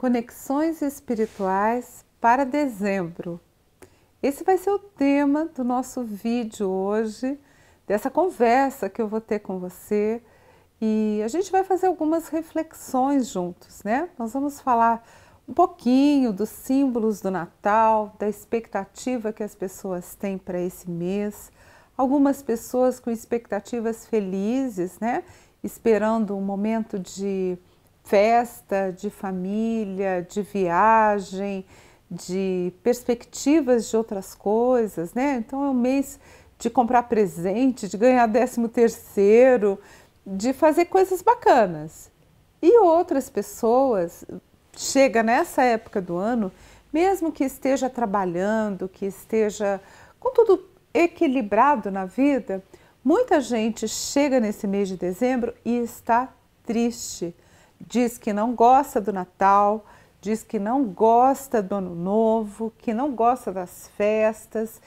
Conexões espirituais para dezembro. Esse vai ser o tema do nosso vídeo hoje, dessa conversa que eu vou ter com você. E a gente vai fazer algumas reflexões juntos, né? Nós vamos falar um pouquinho dos símbolos do Natal, da expectativa que as pessoas têm para esse mês. Algumas pessoas com expectativas felizes, né? Esperando um momento de festa, de família, de viagem, de perspectivas de outras coisas, né? Então é um mês de comprar presente, de ganhar 13º, de fazer coisas bacanas. E outras pessoas, chega nessa época do ano, mesmo que esteja trabalhando, que esteja com tudo equilibrado na vida, muita gente chega nesse mês de dezembro e está triste. Diz que não gosta do Natal, diz que não gosta do Ano Novo, que não gosta das festas,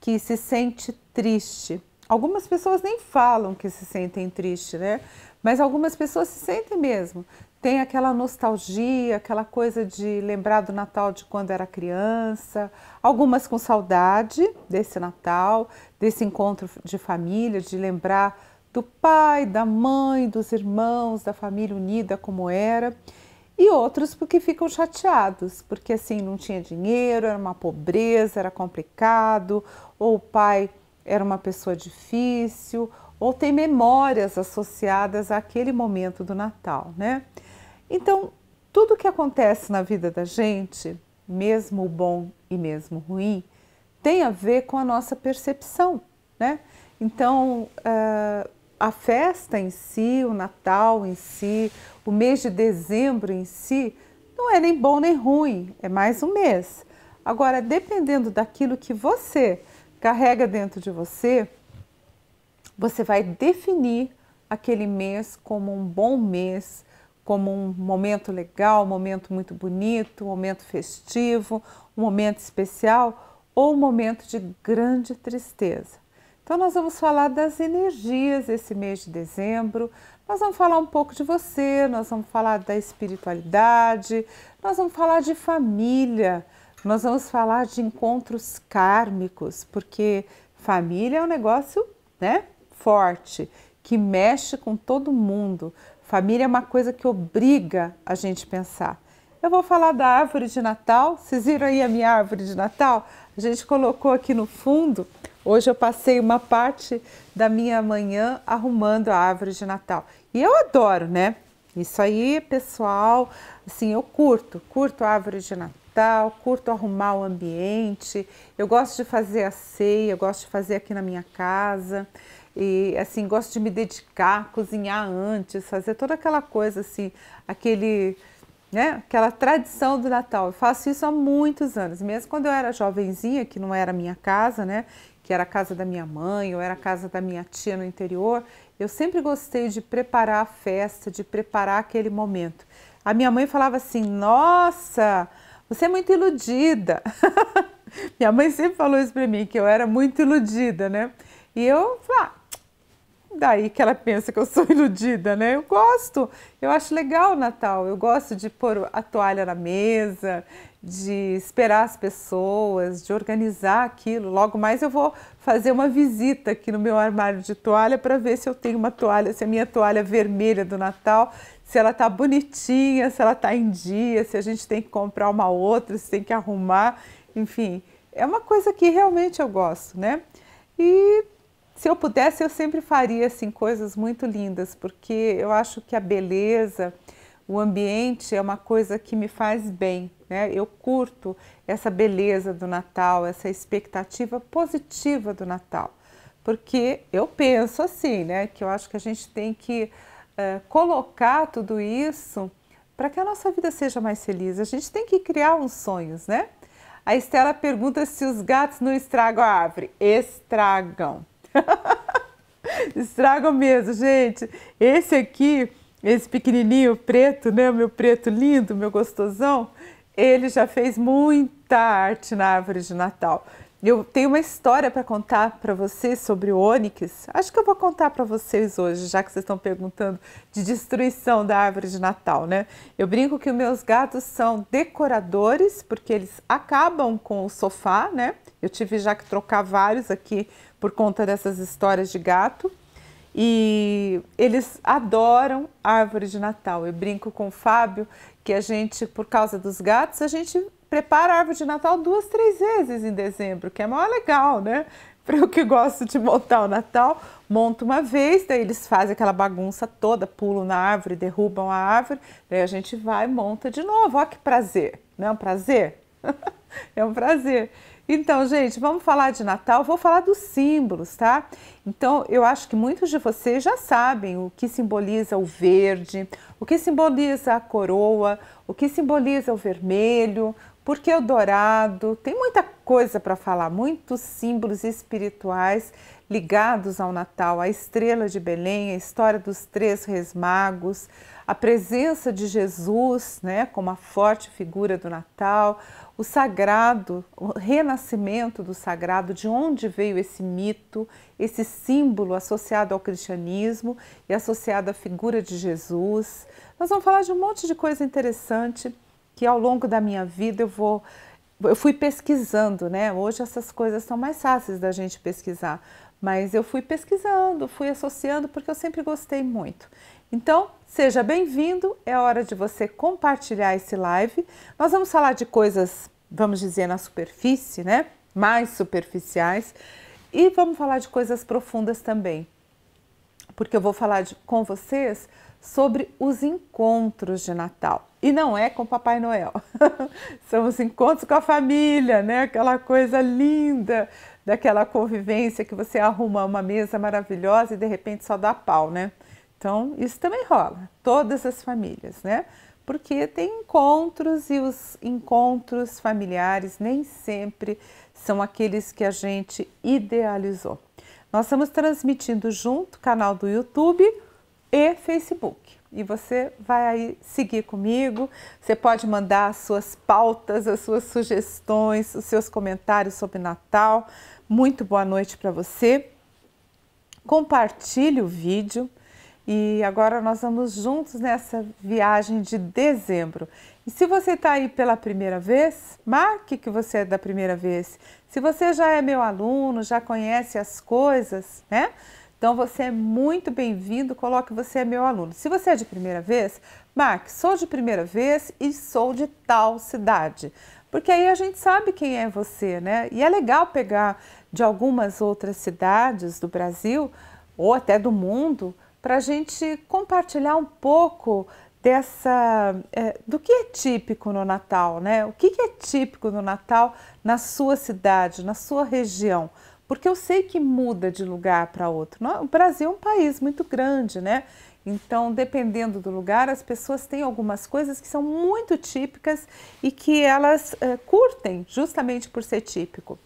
que se sente triste. Algumas pessoas nem falam que se sentem tristes, né? Mas algumas pessoas se sentem mesmo. Tem aquela nostalgia, aquela coisa de lembrar do Natal de quando era criança, algumas com saudade desse Natal, desse encontro de família, de lembrar do pai, da mãe, dos irmãos, da família unida como era, e outros porque ficam chateados, porque assim não tinha dinheiro, era uma pobreza, era complicado, ou o pai era uma pessoa difícil, ou tem memórias associadas àquele momento do Natal, né? Então, tudo que acontece na vida da gente, mesmo o bom e mesmo o ruim, tem a ver com a nossa percepção, né? Então, a festa em si, o Natal em si, o mês de dezembro em si, não é nem bom nem ruim, é mais um mês. Agora, dependendo daquilo que você carrega dentro de você, você vai definir aquele mês como um bom mês, como um momento legal, um momento muito bonito, um momento festivo, um momento especial ou um momento de grande tristeza. Então nós vamos falar das energias esse mês de dezembro, nós vamos falar um pouco de você, nós vamos falar da espiritualidade, nós vamos falar de família, nós vamos falar de encontros kármicos, porque família é um negócio, né, forte, que mexe com todo mundo. Família é uma coisa que obriga a gente pensar. Eu vou falar da árvore de Natal, vocês viram aí a minha árvore de Natal? A gente colocou aqui no fundo. Hoje eu passei uma parte da minha manhã arrumando a árvore de Natal. E eu adoro, né? Isso aí, pessoal, assim, eu curto a árvore de Natal, curto arrumar o ambiente. Eu gosto de fazer a ceia, eu gosto de fazer aqui na minha casa. E, assim, gosto de me dedicar, cozinhar antes, fazer toda aquela coisa, assim, aquele, né, aquela tradição do Natal. Eu faço isso há muitos anos, mesmo quando eu era jovenzinha, que não era minha casa, né? Que era a casa da minha mãe, ou era a casa da minha tia no interior, eu sempre gostei de preparar a festa, de preparar aquele momento. A minha mãe falava assim, nossa, você é muito iludida. Minha mãe sempre falou isso pra mim, que eu era muito iludida, né? E eu falava, daí que ela pensa que eu sou iludida, né? Eu gosto, eu acho legal o Natal, eu gosto de pôr a toalha na mesa, de esperar as pessoas, de organizar aquilo. Logo mais eu vou fazer uma visita aqui no meu armário de toalha para ver se eu tenho uma toalha, se a minha toalha vermelha do Natal, se ela tá bonitinha, se ela tá em dia, se a gente tem que comprar uma outra, se tem que arrumar, enfim. É uma coisa que realmente eu gosto, né? E se eu pudesse, eu sempre faria assim coisas muito lindas, porque eu acho que a beleza, o ambiente é uma coisa que me faz bem, né? Eu curto essa beleza do Natal, essa expectativa positiva do Natal, porque eu penso assim, né? Que eu acho que a gente tem que colocar tudo isso para que a nossa vida seja mais feliz. A gente tem que criar uns sonhos, né? A Estela pergunta se os gatos não estragam a árvore. Estragam. Estragam mesmo, gente. Esse aqui, esse pequenininho preto, né, meu preto lindo, meu gostosão, ele já fez muita arte na árvore de Natal. Eu tenho uma história para contar para vocês sobre o ônix. Acho que eu vou contar para vocês hoje, já que vocês estão perguntando de destruição da árvore de Natal, né? Eu brinco que os meus gatos são decoradores, porque eles acabam com o sofá, né? Eu tive já que trocar vários aqui por conta dessas histórias de gato. E eles adoram árvore de Natal. Eu brinco com o Fábio que a gente, por causa dos gatos, a gente prepara a árvore de Natal 2, 3 vezes em dezembro, que é mó legal, né? Para eu que gosto de montar o Natal, monto uma vez, daí eles fazem aquela bagunça toda, pulam na árvore, derrubam a árvore, daí a gente vai e monta de novo. Ó que prazer! Não é um prazer? É um prazer. Então, gente, vamos falar de Natal, vou falar dos símbolos, tá? Então, eu acho que muitos de vocês já sabem o que simboliza o verde, o que simboliza a coroa, o que simboliza o vermelho, porque o dourado, tem muita coisa para falar, muitos símbolos espirituais ligados ao Natal, a estrela de Belém, a história dos 3 reis magos, a presença de Jesus, né, como a forte figura do Natal, o sagrado, o renascimento do sagrado, de onde veio esse mito, esse símbolo associado ao cristianismo e associado à figura de Jesus. Nós vamos falar de um monte de coisa interessante que ao longo da minha vida eu fui pesquisando, né? Hoje essas coisas são mais fáceis da gente pesquisar, mas eu fui pesquisando, fui associando, porque eu sempre gostei muito. Então, seja bem-vindo, é hora de você compartilhar esse live. Nós vamos falar de coisas, vamos dizer, na superfície, né? Mais superficiais, e vamos falar de coisas profundas também, porque eu vou falar com vocês sobre os encontros de Natal. E não é com Papai Noel, são os encontros com a família, né? Aquela coisa linda daquela convivência que você arruma uma mesa maravilhosa e de repente só dá pau, né? Então isso também rola, todas as famílias, né? Porque tem encontros e os encontros familiares nem sempre são aqueles que a gente idealizou. Nós estamos transmitindo junto canal do YouTube e Facebook. E você vai aí seguir comigo, você pode mandar as suas pautas, as suas sugestões, os seus comentários sobre Natal. Muito boa noite para você, compartilhe o vídeo e agora nós vamos juntos nessa viagem de dezembro. E se você está aí pela primeira vez, marque que você é da primeira vez. Se você já é meu aluno, já conhece as coisas, né? Então você é muito bem-vindo, coloque você é meu aluno. Se você é de primeira vez, marque, sou de primeira vez e sou de tal cidade. Porque aí a gente sabe quem é você, né? E é legal pegar de algumas outras cidades do Brasil ou até do mundo para a gente compartilhar um pouco do que é típico no Natal, né? O que é típico no Natal na sua cidade, na sua região. Porque eu sei que muda de lugar para outro. O Brasil é um país muito grande, né? Então, dependendo do lugar, as pessoas têm algumas coisas que são muito típicas e que elas curtem justamente por ser típico.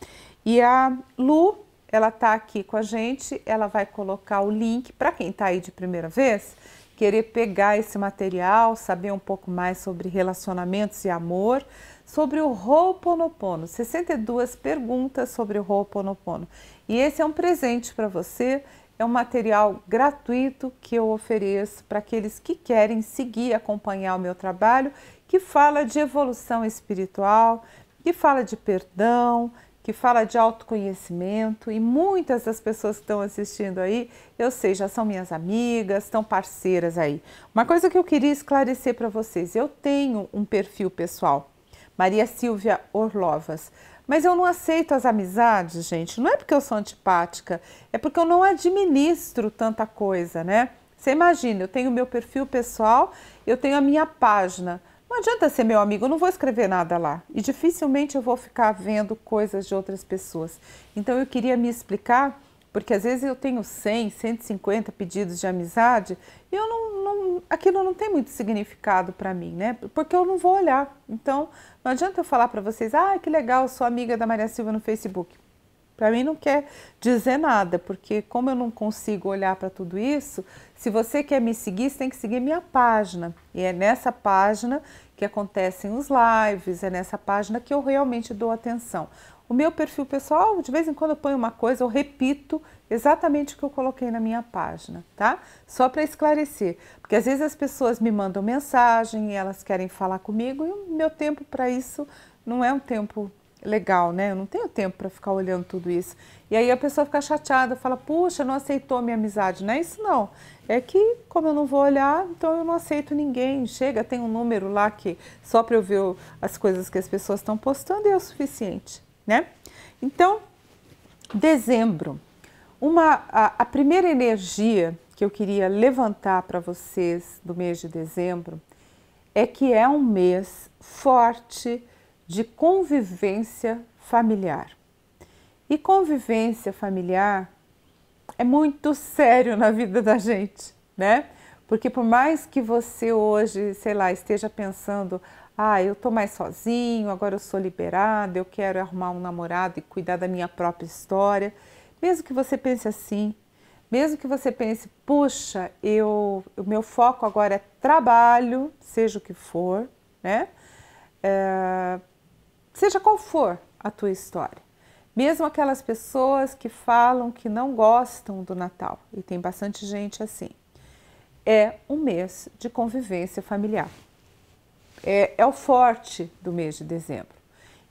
E a Lu, ela tá aqui com a gente, ela vai colocar o link para quem tá aí de primeira vez, querer pegar esse material, saber um pouco mais sobre relacionamentos e amor, sobre o Ho'oponopono, 62 perguntas sobre o Ho'oponopono. E esse é um presente para você, é um material gratuito que eu ofereço para aqueles que querem seguir e acompanhar o meu trabalho, que fala de evolução espiritual, que fala de perdão, que fala de autoconhecimento. E muitas das pessoas que estão assistindo aí, eu sei, já são minhas amigas, estão parceiras aí. Uma coisa que eu queria esclarecer para vocês, eu tenho um perfil pessoal, Maria Silvia Orlovas, mas eu não aceito as amizades, gente, não é porque eu sou antipática, é porque eu não administro tanta coisa, né? Você imagina, eu tenho meu perfil pessoal, eu tenho a minha página. Não adianta ser meu amigo, eu não vou escrever nada lá e dificilmente eu vou ficar vendo coisas de outras pessoas. Então eu queria me explicar, porque às vezes eu tenho 100, 150 pedidos de amizade e eu aquilo não tem muito significado para mim, né? Porque eu não vou olhar. Então não adianta eu falar para vocês, ah, que legal, sou amiga da Maria Silva no Facebook. Para mim não quer dizer nada, porque como eu não consigo olhar para tudo isso, se você quer me seguir, você tem que seguir minha página. E é nessa página que acontecem os lives, é nessa página que eu realmente dou atenção. O meu perfil pessoal, de vez em quando eu ponho uma coisa, eu repito exatamente o que eu coloquei na minha página, tá? Só para esclarecer, porque às vezes as pessoas me mandam mensagem e elas querem falar comigo, e o meu tempo para isso não é um tempo legal, né? Eu não tenho tempo para ficar olhando tudo isso. E aí a pessoa fica chateada, fala, puxa, não aceitou a minha amizade. Não é isso não, é que como eu não vou olhar, então eu não aceito ninguém. Chega, tem um número lá que só para eu ver as coisas que as pessoas estão postando é o suficiente, né? Então, dezembro, a primeira energia que eu queria levantar para vocês do mês de dezembro é que é um mês forte de convivência familiar. E convivência familiar é muito sério na vida da gente, né? Porque por mais que você hoje, sei lá, esteja pensando, ah, eu tô mais sozinho, agora eu sou liberado, eu quero arrumar um namorado e cuidar da minha própria história. Mesmo que você pense assim, mesmo que você pense, puxa, o meu foco agora é trabalho, seja o que for, né? Seja qual for a tua história. Mesmo aquelas pessoas que falam que não gostam do Natal, e tem bastante gente assim, é um mês de convivência familiar. É o forte do mês de dezembro.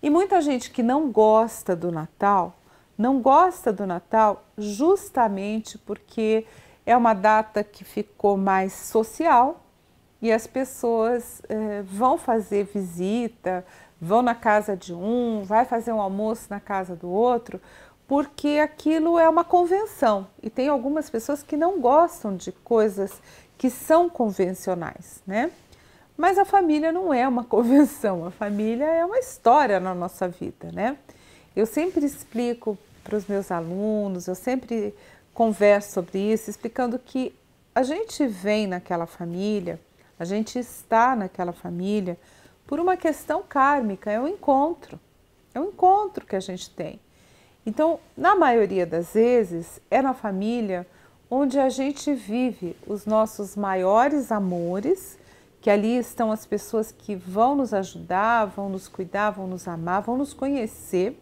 E muita gente que não gosta do Natal, não gosta do Natal justamente porque é uma data que ficou mais social, e as pessoas vão fazer visita, vão na casa de um, vai fazer um almoço na casa do outro, porque aquilo é uma convenção. E tem algumas pessoas que não gostam de coisas que são convencionais, né? Mas a família não é uma convenção, a família é uma história na nossa vida, né? Eu sempre explico para os meus alunos, eu sempre converso sobre isso, explicando que a gente vem naquela família, a gente está naquela família por uma questão kármica, é um encontro que a gente tem. Então, na maioria das vezes, é na família onde a gente vive os nossos maiores amores, que ali estão as pessoas que vão nos ajudar, vão nos cuidar, vão nos amar, vão nos conhecer.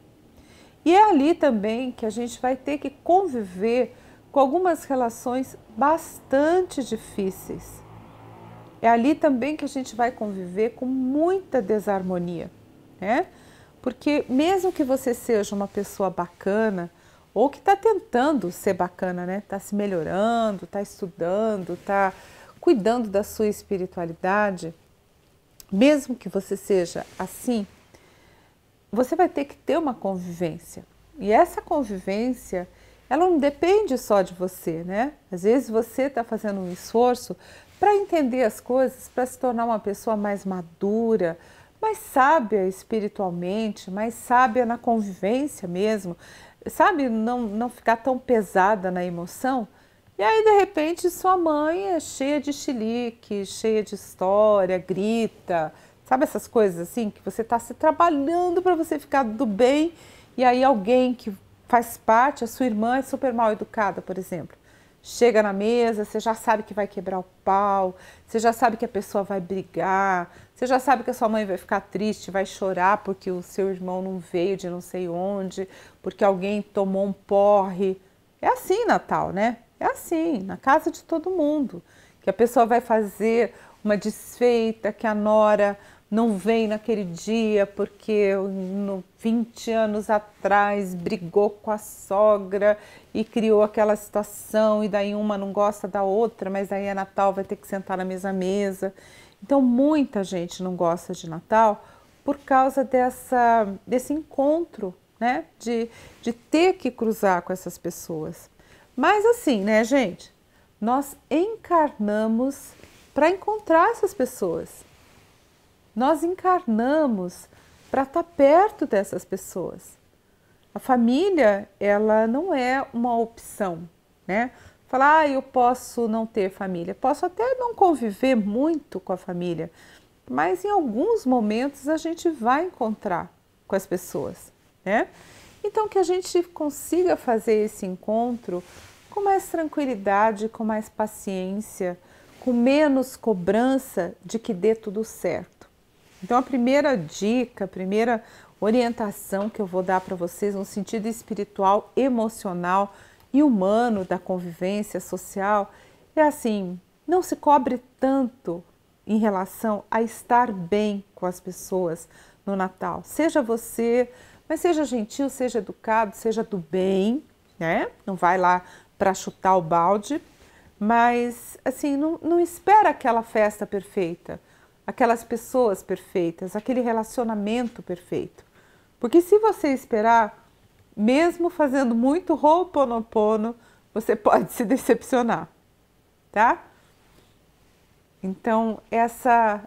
E é ali também que a gente vai ter que conviver com algumas relações bastante difíceis. É ali também que a gente vai conviver com muita desarmonia, né? Porque mesmo que você seja uma pessoa bacana, ou que está tentando ser bacana, né? Está se melhorando, está estudando, está cuidando da sua espiritualidade, mesmo que você seja assim, você vai ter que ter uma convivência. E essa convivência, ela não depende só de você, né? Às vezes você está fazendo um esforço para entender as coisas, para se tornar uma pessoa mais madura, mais sábia espiritualmente, mais sábia na convivência mesmo, sabe? Não ficar tão pesada na emoção. E aí, de repente, sua mãe é cheia de chilique, cheia de história, grita, sabe essas coisas assim? Que você está se trabalhando para você ficar do bem, e aí alguém que faz parte, a sua irmã é super mal educada, por exemplo. Chega na mesa, você já sabe que vai quebrar o pau, você já sabe que a pessoa vai brigar, você já sabe que a sua mãe vai ficar triste, vai chorar porque o seu irmão não veio de não sei onde, porque alguém tomou um porre. É assim Natal, né? É assim, na casa de todo mundo, que a pessoa vai fazer uma desfeita, que a nora não vem naquele dia porque 20 anos atrás brigou com a sogra e criou aquela situação, e daí uma não gosta da outra, mas daí é Natal, vai ter que sentar na mesma mesa. Então muita gente não gosta de Natal por causa desse encontro, né? De ter que cruzar com essas pessoas. Mas assim, né, gente? Nós encarnamos para encontrar essas pessoas. Nós encarnamos para estar perto dessas pessoas. A família, ela não é uma opção, né? Falar, ah, eu posso não ter família. Posso até não conviver muito com a família, mas em alguns momentos a gente vai encontrar com as pessoas, né? Então, que a gente consiga fazer esse encontro com mais tranquilidade, com mais paciência, com menos cobrança de que dê tudo certo. Então a primeira dica, a primeira orientação que eu vou dar para vocês no sentido espiritual, emocional e humano da convivência social é assim: não se cobre tanto em relação a estar bem com as pessoas no Natal. Seja você, mas seja gentil, seja educado, seja do bem, né? Não vai lá para chutar o balde, mas assim, não espera aquela festa perfeita, aquelas pessoas perfeitas, aquele relacionamento perfeito. Porque se você esperar, mesmo fazendo muito Ho'oponopono, você pode se decepcionar, tá? Então, essa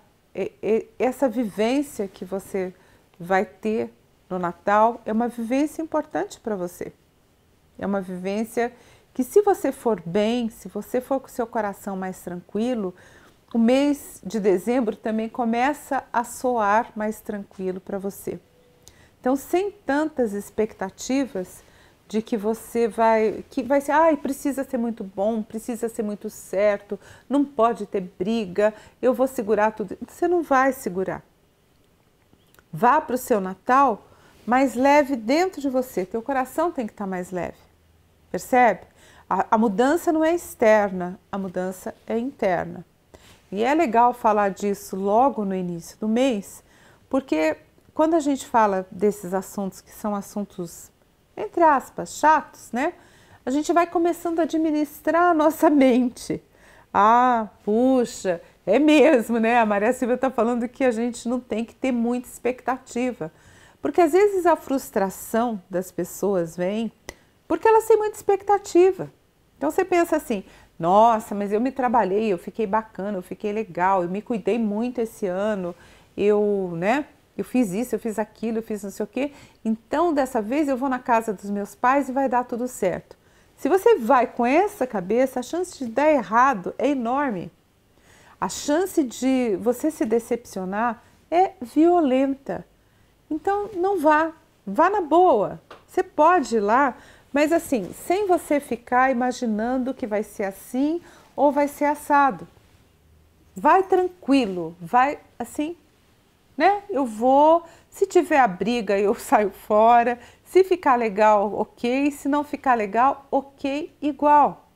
vivência que você vai ter no Natal é uma vivência importante para você. É uma vivência que, se você for bem, se você for com o seu coração mais tranquilo, o mês de dezembro também começa a soar mais tranquilo para você. Então, sem tantas expectativas de que você vai ser, ai, precisa ser muito bom, precisa ser muito certo, não pode ter briga, eu vou segurar tudo. Você não vai segurar. Vá para o seu Natal mais leve dentro de você, teu coração tem que estar mais leve, percebe? A mudança não é externa, a mudança é interna. E é legal falar disso logo no início do mês, porque quando a gente fala desses assuntos que são assuntos, entre aspas, chatos, né? A gente vai começando a administrar a nossa mente. Ah, puxa, é mesmo, né? A Maria Silvia está falando que a gente não tem que ter muita expectativa. Porque às vezes a frustração das pessoas vem porque elas têm muita expectativa. Então você pensa assim: nossa, mas eu me trabalhei, eu fiquei bacana, eu fiquei legal, eu me cuidei muito esse ano, eu fiz isso, eu fiz aquilo, eu fiz não sei o quê. Então, dessa vez eu vou na casa dos meus pais e vai dar tudo certo. Se você vai com essa cabeça, a chance de dar errado é enorme. A chance de você se decepcionar é violenta. Então, não vá. Vá na boa. Você pode ir lá, mas assim, sem você ficar imaginando que vai ser assim ou vai ser assado. Vai tranquilo, vai assim, né? Eu vou, se tiver a briga eu saio fora, se ficar legal, ok, se não ficar legal, ok, igual.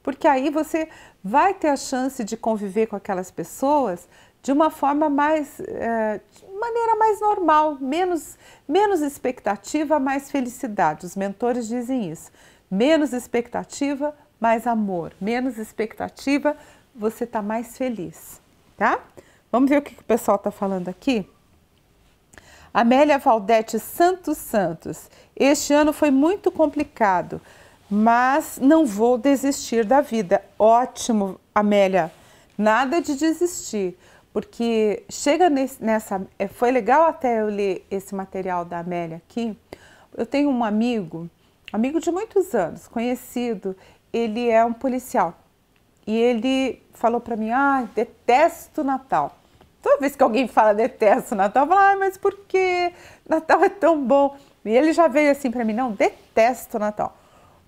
Porque aí você vai ter a chance de conviver com aquelas pessoas de uma forma mais, de maneira mais normal, menos expectativa, mais felicidade. Os mentores dizem isso. Menos expectativa, mais amor. Menos expectativa, você tá mais feliz, tá? Vamos ver o que o pessoal tá falando aqui? Amélia Valdete Santos. Este ano foi muito complicado, mas não vou desistir da vida. Ótimo, Amélia. Nada de desistir. Porque chega nessa... Foi legal até eu ler esse material da Amélia aqui. Eu tenho um amigo de muitos anos, conhecido. Ele é um policial. E ele falou para mim: ah, detesto Natal. Toda vez que alguém fala detesto Natal, eu falo: ah, mas por que Natal é tão bom? E ele já veio assim para mim: não, detesto Natal.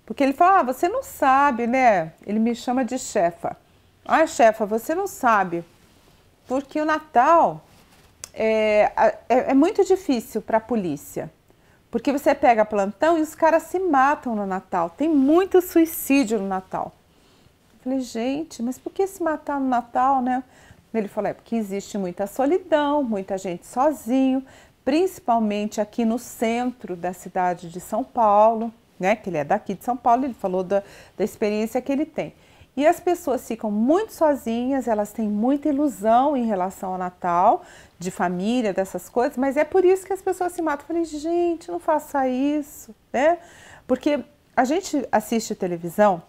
Porque ele fala: ah, você não sabe, né? Ele me chama de chefa. Ah, chefa, você não sabe. Porque o Natal é muito difícil para a polícia. Porque você pega plantão e os caras se matam no Natal. Tem muito suicídio no Natal. Eu falei: gente, mas por que se matar no Natal, né? Ele falou: é porque existe muita solidão, muita gente sozinho, principalmente aqui no centro da cidade de São Paulo, né? Que ele é daqui de São Paulo, ele falou da experiência que ele tem. E as pessoas ficam muito sozinhas, elas têm muita ilusão em relação ao Natal, de família, dessas coisas, mas é por isso que as pessoas se matam. Eu falei: gente, não faça isso, né? Porque a gente assiste televisão,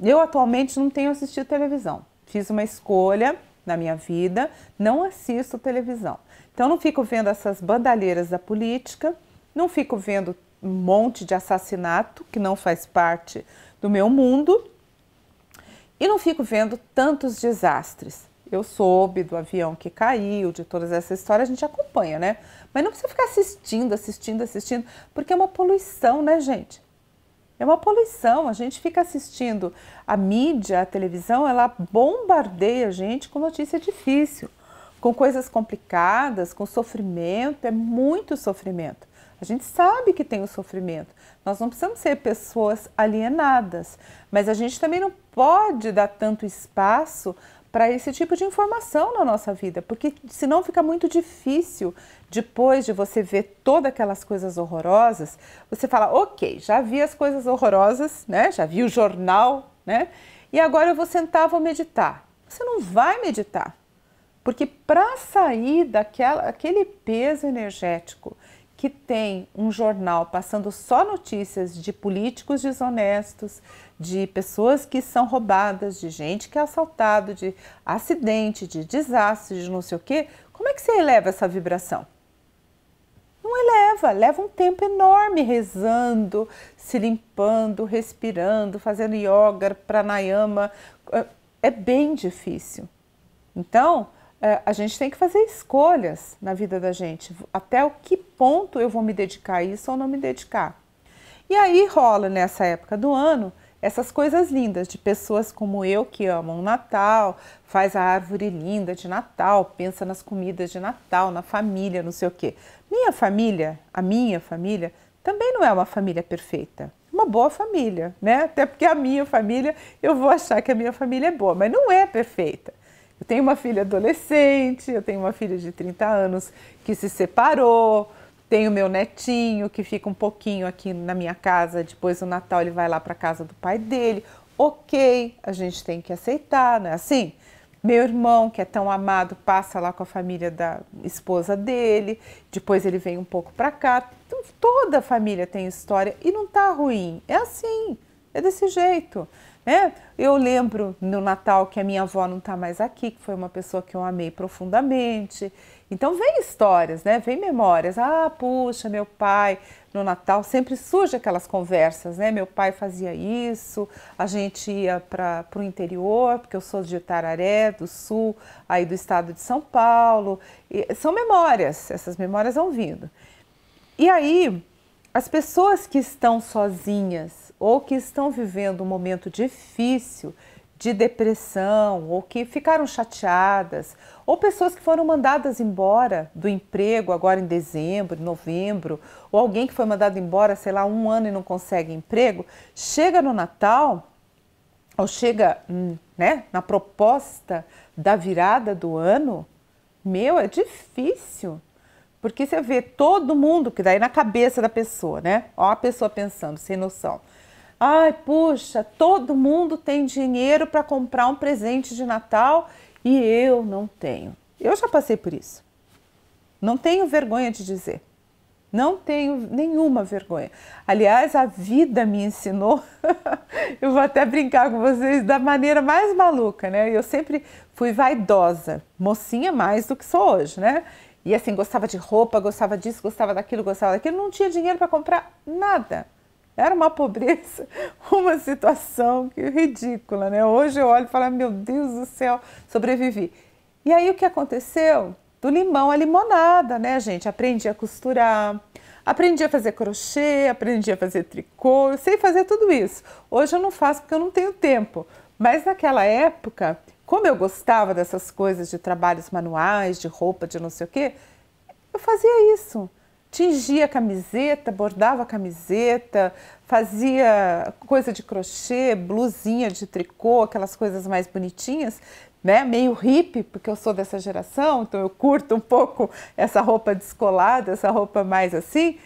eu atualmente não tenho assistido televisão, fiz uma escolha na minha vida, não assisto televisão. Então não fico vendo essas bandalheiras da política, não fico vendo um monte de assassinato que não faz parte do meu mundo, e não fico vendo tantos desastres. Eu soube do avião que caiu, de todas essas histórias, a gente acompanha, né? Mas não precisa ficar assistindo, porque é uma poluição, né, gente? É uma poluição, a gente fica assistindo. A mídia, a televisão, ela bombardeia a gente com notícia difícil. com coisas complicadas, com sofrimento, é muito sofrimento. A gente sabe que tem o sofrimento. Nós não precisamos ser pessoas alienadas, mas a gente também não pode dar tanto espaço para esse tipo de informação na nossa vida, porque senão fica muito difícil depois de você ver todas aquelas coisas horrorosas, você fala, ok, já vi as coisas horrorosas, né? Já vi o jornal, né? E agora eu vou sentar, vou meditar. Você não vai meditar, porque para sair daquele peso energético que tem um jornal passando só notícias de políticos desonestos, de pessoas que são roubadas, de gente que é assaltado, de acidente, de desastre, de não sei o quê, como é que você eleva essa vibração? Não eleva, leva um tempo enorme rezando, se limpando, respirando, fazendo yoga, pranayama, é bem difícil. Então, a gente tem que fazer escolhas na vida da gente, até o que ponto eu vou me dedicar a isso ou não me dedicar. E aí rola nessa época do ano essas coisas lindas de pessoas como eu que amam o Natal, faz a árvore linda de Natal, pensa nas comidas de Natal, na família, não sei o quê. Minha família, a minha família, também não é uma família perfeita. Uma boa família, né? Até porque a minha família, eu vou achar que a minha família é boa, mas não é perfeita. Eu tenho uma filha adolescente, eu tenho uma filha de 30 anos que se separou, tenho meu netinho que fica um pouquinho aqui na minha casa, depois do Natal ele vai lá para a casa do pai dele. Ok, a gente tem que aceitar, não é assim? Meu irmão, que é tão amado, passa lá com a família da esposa dele, depois ele vem um pouco para cá. Então, toda a família tem história e não tá ruim, é assim, é desse jeito. É, eu lembro no Natal que a minha avó não está mais aqui, que foi uma pessoa que eu amei profundamente. Então vem histórias, né? Vem memórias. Ah, puxa, meu pai no Natal sempre surge aquelas conversas, né? Meu pai fazia isso, a gente ia para o interior, porque eu sou de Itararé, do sul, aí do estado de São Paulo. E são memórias, essas memórias vão vindo. E aí, as pessoas que estão sozinhas ou que estão vivendo um momento difícil de depressão ou que ficaram chateadas ou pessoas que foram mandadas embora do emprego agora em dezembro, novembro, ou alguém que foi mandado embora, sei lá, um ano e não consegue emprego, chega no Natal ou chega, né, na proposta da virada do ano, meu, é difícil. Porque você vê todo mundo, que daí na cabeça da pessoa, né? Ó a pessoa pensando, sem noção. Ai, puxa, todo mundo tem dinheiro para comprar um presente de Natal e eu não tenho. Eu já passei por isso. Não tenho vergonha de dizer. Não tenho nenhuma vergonha. Aliás, a vida me ensinou, eu vou até brincar com vocês, da maneira mais maluca, né? Eu sempre fui vaidosa, mocinha mais do que sou hoje, né? E assim, gostava de roupa, gostava disso, gostava daquilo, não tinha dinheiro para comprar nada. Era uma pobreza, uma situação que ridícula, né? Hoje eu olho e falo, meu Deus do céu, sobrevivi. E aí o que aconteceu? Do limão à limonada, né, gente? Aprendi a costurar, aprendi a fazer crochê, aprendi a fazer tricô, eu sei fazer tudo isso. Hoje eu não faço porque eu não tenho tempo, mas naquela época, como eu gostava dessas coisas de trabalhos manuais, de roupa, de não sei o quê, eu fazia isso. Tingia a camiseta, bordava a camiseta, fazia coisa de crochê, blusinha de tricô, aquelas coisas mais bonitinhas, né? Meio hippie, porque eu sou dessa geração, então eu curto um pouco essa roupa descolada, essa roupa mais assim.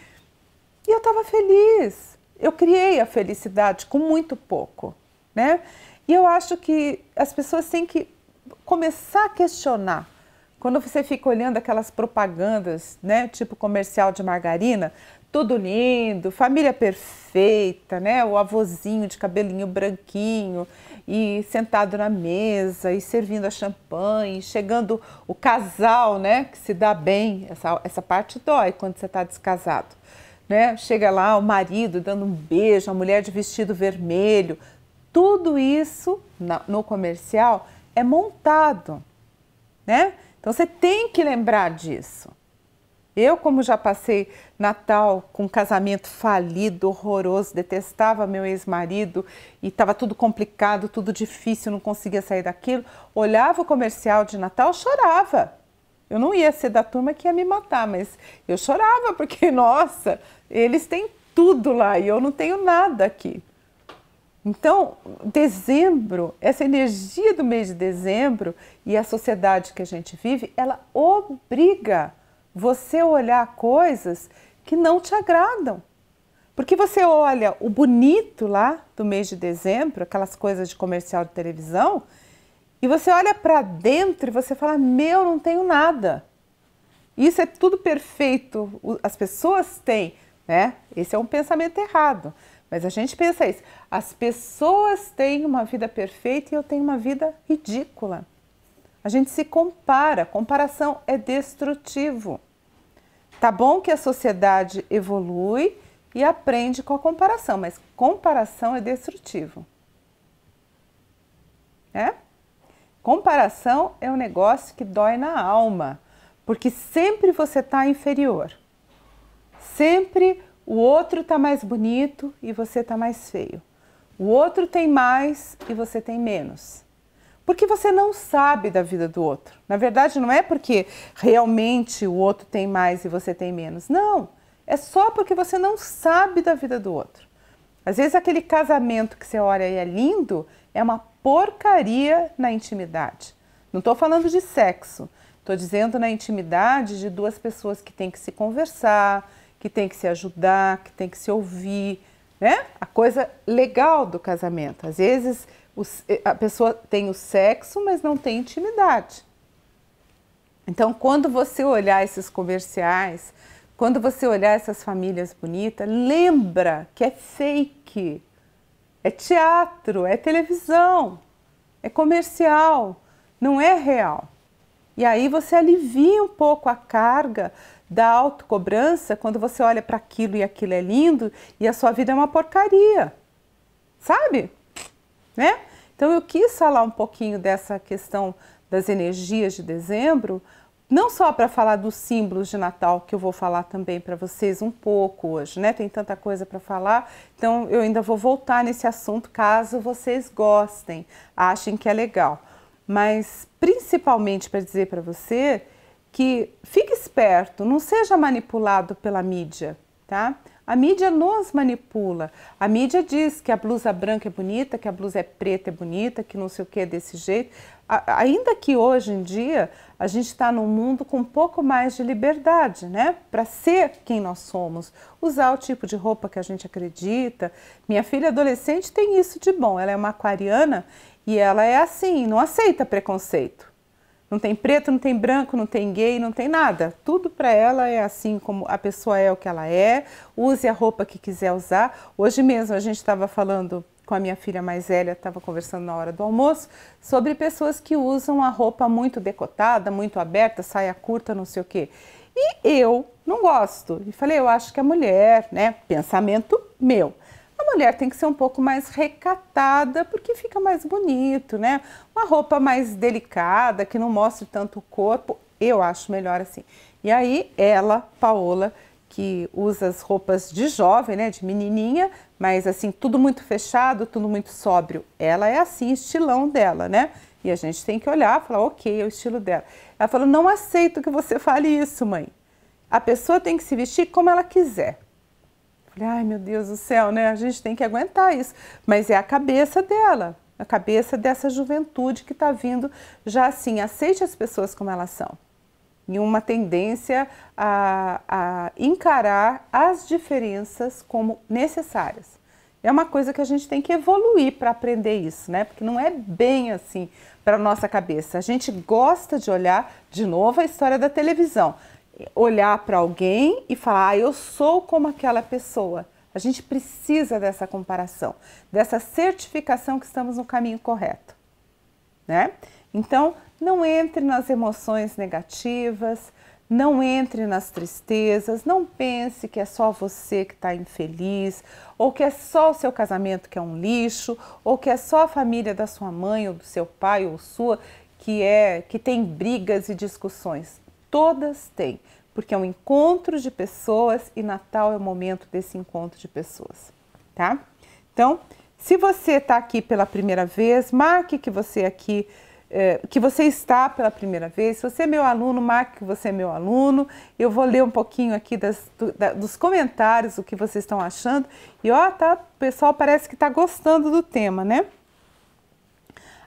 E eu estava feliz. Eu criei a felicidade com muito pouco, né? E eu acho que as pessoas têm que começar a questionar. Quando você fica olhando aquelas propagandas, né, tipo comercial de margarina, tudo lindo, família perfeita, né, o avôzinho de cabelinho branquinho e sentado na mesa e servindo a champanhe, chegando o casal, né, que se dá bem, essa parte dói quando você está descasado, né? Chega lá o marido dando um beijo, a mulher de vestido vermelho. Tudo isso no comercial é montado, né? Então você tem que lembrar disso. Eu, como já passei Natal com um casamento falido, horroroso, detestava meu ex-marido e estava tudo complicado, tudo difícil, não conseguia sair daquilo, olhava o comercial de Natal, chorava. Eu não ia ser da turma que ia me matar, mas eu chorava porque, nossa, eles têm tudo lá e eu não tenho nada aqui. Então, dezembro, essa energia do mês de dezembro e a sociedade que a gente vive, ela obriga você a olhar coisas que não te agradam. Porque você olha o bonito lá do mês de dezembro, aquelas coisas de comercial de televisão, e você olha para dentro e você fala, meu, não tenho nada. Isso é tudo perfeito, as pessoas têm, né? Esse é um pensamento errado. Mas a gente pensa isso, as pessoas têm uma vida perfeita e eu tenho uma vida ridícula. A gente se compara, comparação é destrutivo. Tá bom que a sociedade evolui e aprende com a comparação, mas comparação é destrutivo. É? Comparação é um negócio que dói na alma, porque sempre você tá inferior. Sempre o outro tá mais bonito e você tá mais feio. O outro tem mais e você tem menos. Porque você não sabe da vida do outro. Na verdade, não é porque realmente o outro tem mais e você tem menos. Não, é só porque você não sabe da vida do outro. Às vezes aquele casamento que você olha e é lindo, é uma porcaria na intimidade. Não estou falando de sexo, estou dizendo na intimidade de duas pessoas que têm que se conversar, que tem que se ajudar, que tem que se ouvir, né? A coisa legal do casamento. Às vezes a pessoa tem o sexo, mas não tem intimidade. Então, quando você olhar esses comerciais, quando você olhar essas famílias bonitas, lembra que é fake, é teatro, é televisão, é comercial, não é real. E aí você alivia um pouco a carga da autocobrança, quando você olha para aquilo e aquilo é lindo e a sua vida é uma porcaria, sabe? Né? Então eu quis falar um pouquinho dessa questão das energias de dezembro, não só para falar dos símbolos de Natal, que eu vou falar também para vocês um pouco hoje, né? Tem tanta coisa para falar, então eu ainda vou voltar nesse assunto caso vocês gostem, achem que é legal. Mas principalmente para dizer para você que fique esperto, não seja manipulado pela mídia, tá? A mídia nos manipula, a mídia diz que a blusa branca é bonita, que a blusa é preta é bonita, que não sei o que é desse jeito. Ainda que hoje em dia a gente está num mundo com um pouco mais de liberdade, né? Para ser quem nós somos, usar o tipo de roupa que a gente acredita. Minha filha adolescente tem isso de bom, ela é uma aquariana e ela é assim, não aceita preconceito. Não tem preto, não tem branco, não tem gay, não tem nada. Tudo para ela é assim como a pessoa é o que ela é, use a roupa que quiser usar. Hoje mesmo a gente estava falando com a minha filha mais velha, estava conversando na hora do almoço, sobre pessoas que usam a roupa muito decotada, muito aberta, saia curta, não sei o quê. E eu não gosto. E falei, eu acho que a mulher, né, pensamento meu, a mulher tem que ser um pouco mais recatada, porque fica mais bonito, né? Uma roupa mais delicada, que não mostre tanto o corpo, eu acho melhor assim. E aí ela, Paola, que usa as roupas de jovem, né? De menininha, mas assim, tudo muito fechado, tudo muito sóbrio. Ela é assim, estilão dela, né? E a gente tem que olhar e falar, ok, é o estilo dela. Ela falou, não aceito que você fale isso, mãe. A pessoa tem que se vestir como ela quiser. Ai, meu Deus do céu, né? A gente tem que aguentar isso. Mas é a cabeça dela, a cabeça dessa juventude que está vindo já assim, aceite as pessoas como elas são. E uma tendência a encarar as diferenças como necessárias. É uma coisa que a gente tem que evoluir para aprender isso, né? Porque não é bem assim para a nossa cabeça. A gente gosta de olhar, de novo, a história da televisão. Olhar para alguém e falar, ah, eu sou como aquela pessoa. A gente precisa dessa comparação, dessa certificação que estamos no caminho correto, né? Então, não entre nas emoções negativas, não entre nas tristezas, não pense que é só você que está infeliz, ou que é só o seu casamento que é um lixo, ou que é só a família da sua mãe, ou do seu pai, ou sua, que tem brigas e discussões. Todas têm, porque é um encontro de pessoas e Natal é o momento desse encontro de pessoas, tá? Então, se você está aqui pela primeira vez, marque que você aqui que você está pela primeira vez. Se você é meu aluno, marque que você é meu aluno. Eu vou ler um pouquinho aqui dos comentários, o que vocês estão achando. E ó, tá, o pessoal parece que está gostando do tema, né?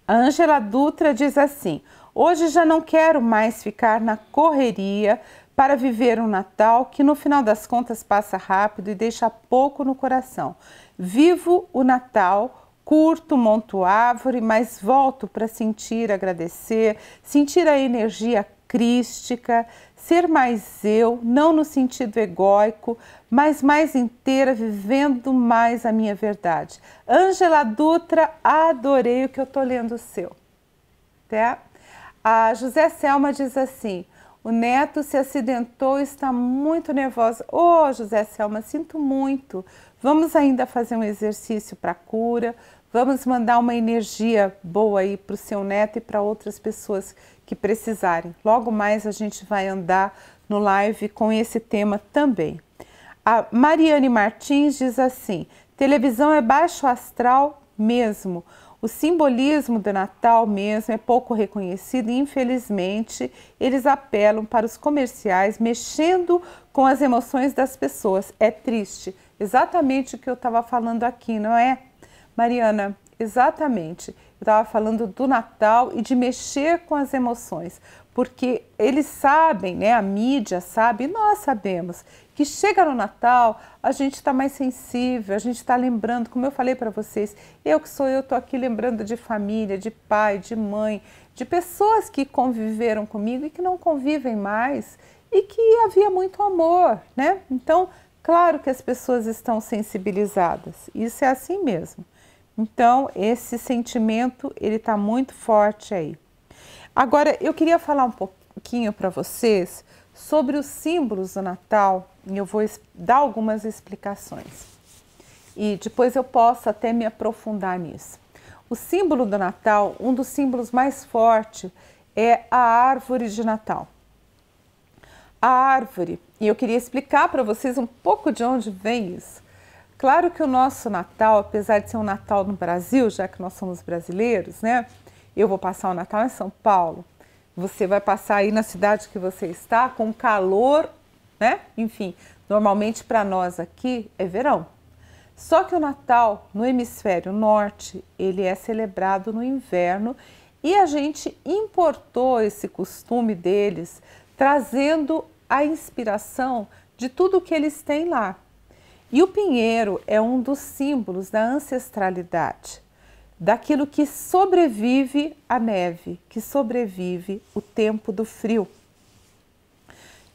A Ângela Dutra diz assim: hoje já não quero mais ficar na correria para viver um Natal que no final das contas passa rápido e deixa pouco no coração. Vivo o Natal, curto, monto árvore, mas volto para sentir, agradecer, sentir a energia crística, ser mais eu, não no sentido egóico, mas mais inteira, vivendo mais a minha verdade. Ângela Dutra, adorei o que eu estou lendo o seu. Tá? A José Selma diz assim: o neto se acidentou e está muito nervosa. Ô, José Selma, sinto muito. Vamos ainda fazer um exercício para cura. Vamos mandar uma energia boa aí para o seu neto e para outras pessoas que precisarem. Logo mais a gente vai andar no live com esse tema também. A Mariane Martins diz assim: televisão é baixo astral mesmo. O simbolismo do Natal mesmo é pouco reconhecido e, infelizmente, eles apelam para os comerciais, mexendo com as emoções das pessoas. É triste. Exatamente o que eu estava falando aqui, não é? Mariana, exatamente. Eu estava falando do Natal e de mexer com as emoções, porque eles sabem, né? A mídia sabe, e nós sabemos que chega no Natal, a gente está mais sensível, a gente está lembrando, como eu falei para vocês, eu que sou eu, estou aqui lembrando de família, de pai, de mãe, de pessoas que conviveram comigo e que não convivem mais, e que havia muito amor, né? Então, claro que as pessoas estão sensibilizadas, isso é assim mesmo. Então, esse sentimento, ele está muito forte aí. Agora, eu queria falar um pouquinho para vocês sobre os símbolos do Natal, e eu vou dar algumas explicações. E depois eu posso até me aprofundar nisso. O símbolo do Natal, um dos símbolos mais fortes, é a árvore de Natal. A árvore, e eu queria explicar para vocês um pouco de onde vem isso. Claro que o nosso Natal, apesar de ser um Natal no Brasil, já que nós somos brasileiros, né? Eu vou passar o Natal em São Paulo. Você vai passar aí na cidade que você está, com calor, né? Enfim, normalmente para nós aqui é verão. Só que o Natal no hemisfério norte, ele é celebrado no inverno e a gente importou esse costume deles, trazendo a inspiração de tudo que eles têm lá. E o pinheiro é um dos símbolos da ancestralidade, daquilo que sobrevive à neve, que sobrevive o tempo do frio.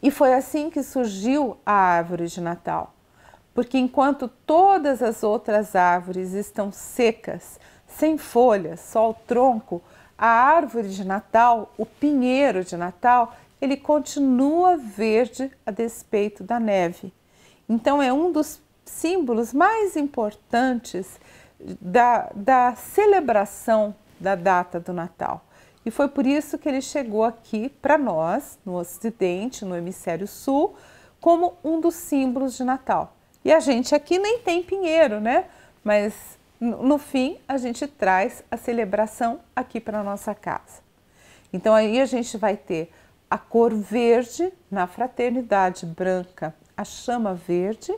E foi assim que surgiu a árvore de Natal, porque enquanto todas as outras árvores estão secas, sem folhas, só o tronco, a árvore de Natal, o pinheiro de Natal, ele continua verde a despeito da neve. Então é um dos símbolos mais importantes da celebração da data do Natal. E foi por isso que ele chegou aqui para nós, no Ocidente, no Hemisfério Sul, como um dos símbolos de Natal. E a gente aqui nem tem pinheiro, né? Mas no fim a gente traz a celebração aqui para a nossa casa. Então aí a gente vai ter a cor verde na Fraternidade Branca, a chama verde,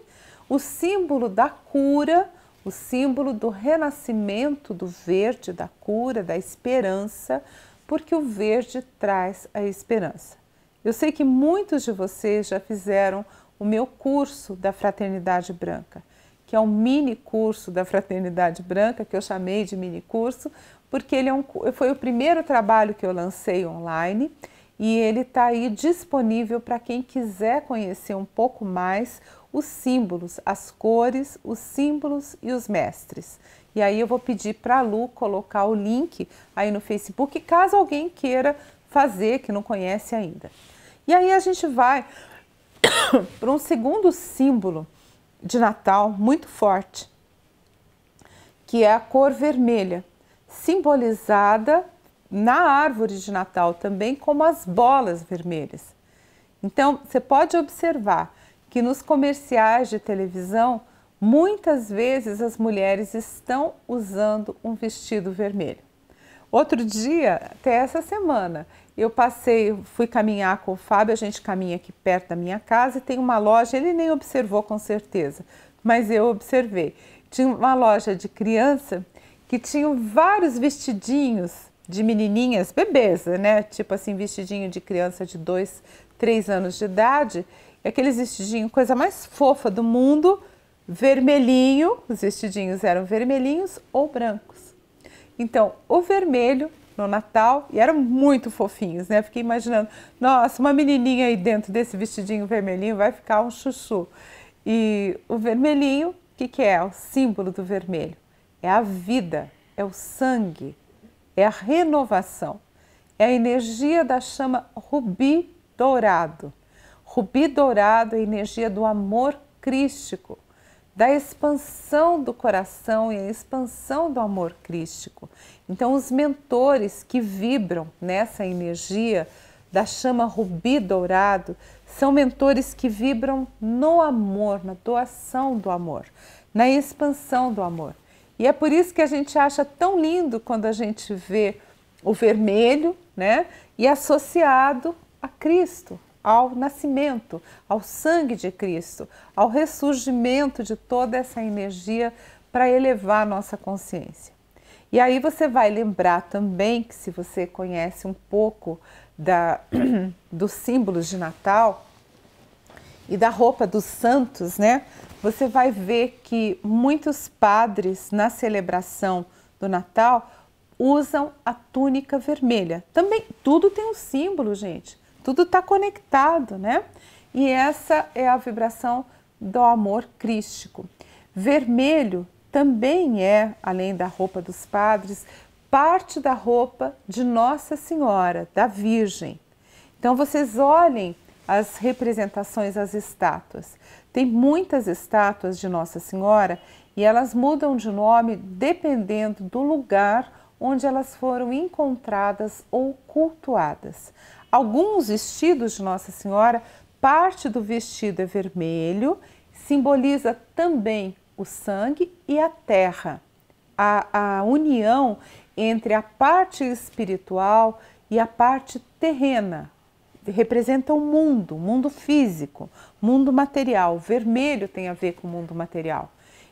o símbolo da cura, o símbolo do renascimento do verde, da cura, da esperança, porque o verde traz a esperança. Eu sei que muitos de vocês já fizeram o meu curso da Fraternidade Branca, que é um mini curso da Fraternidade Branca, que eu chamei de mini curso, porque ele foi o primeiro trabalho que eu lancei online. E ele está aí disponível para quem quiser conhecer um pouco mais os símbolos, as cores, os símbolos e os mestres. E aí eu vou pedir para a Lu colocar o link aí no Facebook, caso alguém queira fazer, que não conhece ainda. E aí a gente vai para um segundo símbolo de Natal muito forte, que é a cor vermelha, simbolizada na árvore de Natal também como as bolas vermelhas. Então você pode observar que nos comerciais de televisão muitas vezes as mulheres estão usando um vestido vermelho. Outro dia, até essa semana, eu passei, fui caminhar com o Fábio, a gente caminha aqui perto da minha casa e tem uma loja, ele nem observou com certeza, mas eu observei. Tinha uma loja de criança que tinha vários vestidinhos de menininhas, bebês, né? Tipo assim, vestidinho de criança de 2, 3 anos de idade, e aqueles vestidinhos, coisa mais fofa do mundo, vermelhinho, os vestidinhos eram vermelhinhos ou brancos. Então, o vermelho no Natal, e eram muito fofinhos, né? Fiquei imaginando, nossa, uma menininha aí dentro desse vestidinho vermelhinho vai ficar um chuchu. E o vermelhinho, o que é? O símbolo do vermelho. É a vida, é o sangue, é a renovação, é a energia da chama rubi dourado. Rubi dourado é a energia do amor crístico, da expansão do coração e a expansão do amor crístico. Então, os mentores que vibram nessa energia da chama rubi dourado são mentores que vibram no amor, na doação do amor, na expansão do amor. E é por isso que a gente acha tão lindo quando a gente vê o vermelho, né, e associado a Cristo, ao nascimento, ao sangue de Cristo, ao ressurgimento de toda essa energia para elevar a nossa consciência. E aí você vai lembrar também que, se você conhece um pouco dos símbolos de Natal e da roupa dos santos, né, você vai ver que muitos padres na celebração do Natal usam a túnica vermelha. Também tudo tem um símbolo, gente. Tudo está conectado, né? E essa é a vibração do amor crístico. Vermelho também é, além da roupa dos padres, parte da roupa de Nossa Senhora, da Virgem. Então vocês olhem as representações, as estátuas. Tem muitas estátuas de Nossa Senhora e elas mudam de nome dependendo do lugar onde elas foram encontradas ou cultuadas. Alguns vestidos de Nossa Senhora, parte do vestido é vermelho, simboliza também o sangue e a terra, a união entre a parte espiritual e a parte terrena. Representa o mundo físico, mundo material. Vermelho tem a ver com o mundo material.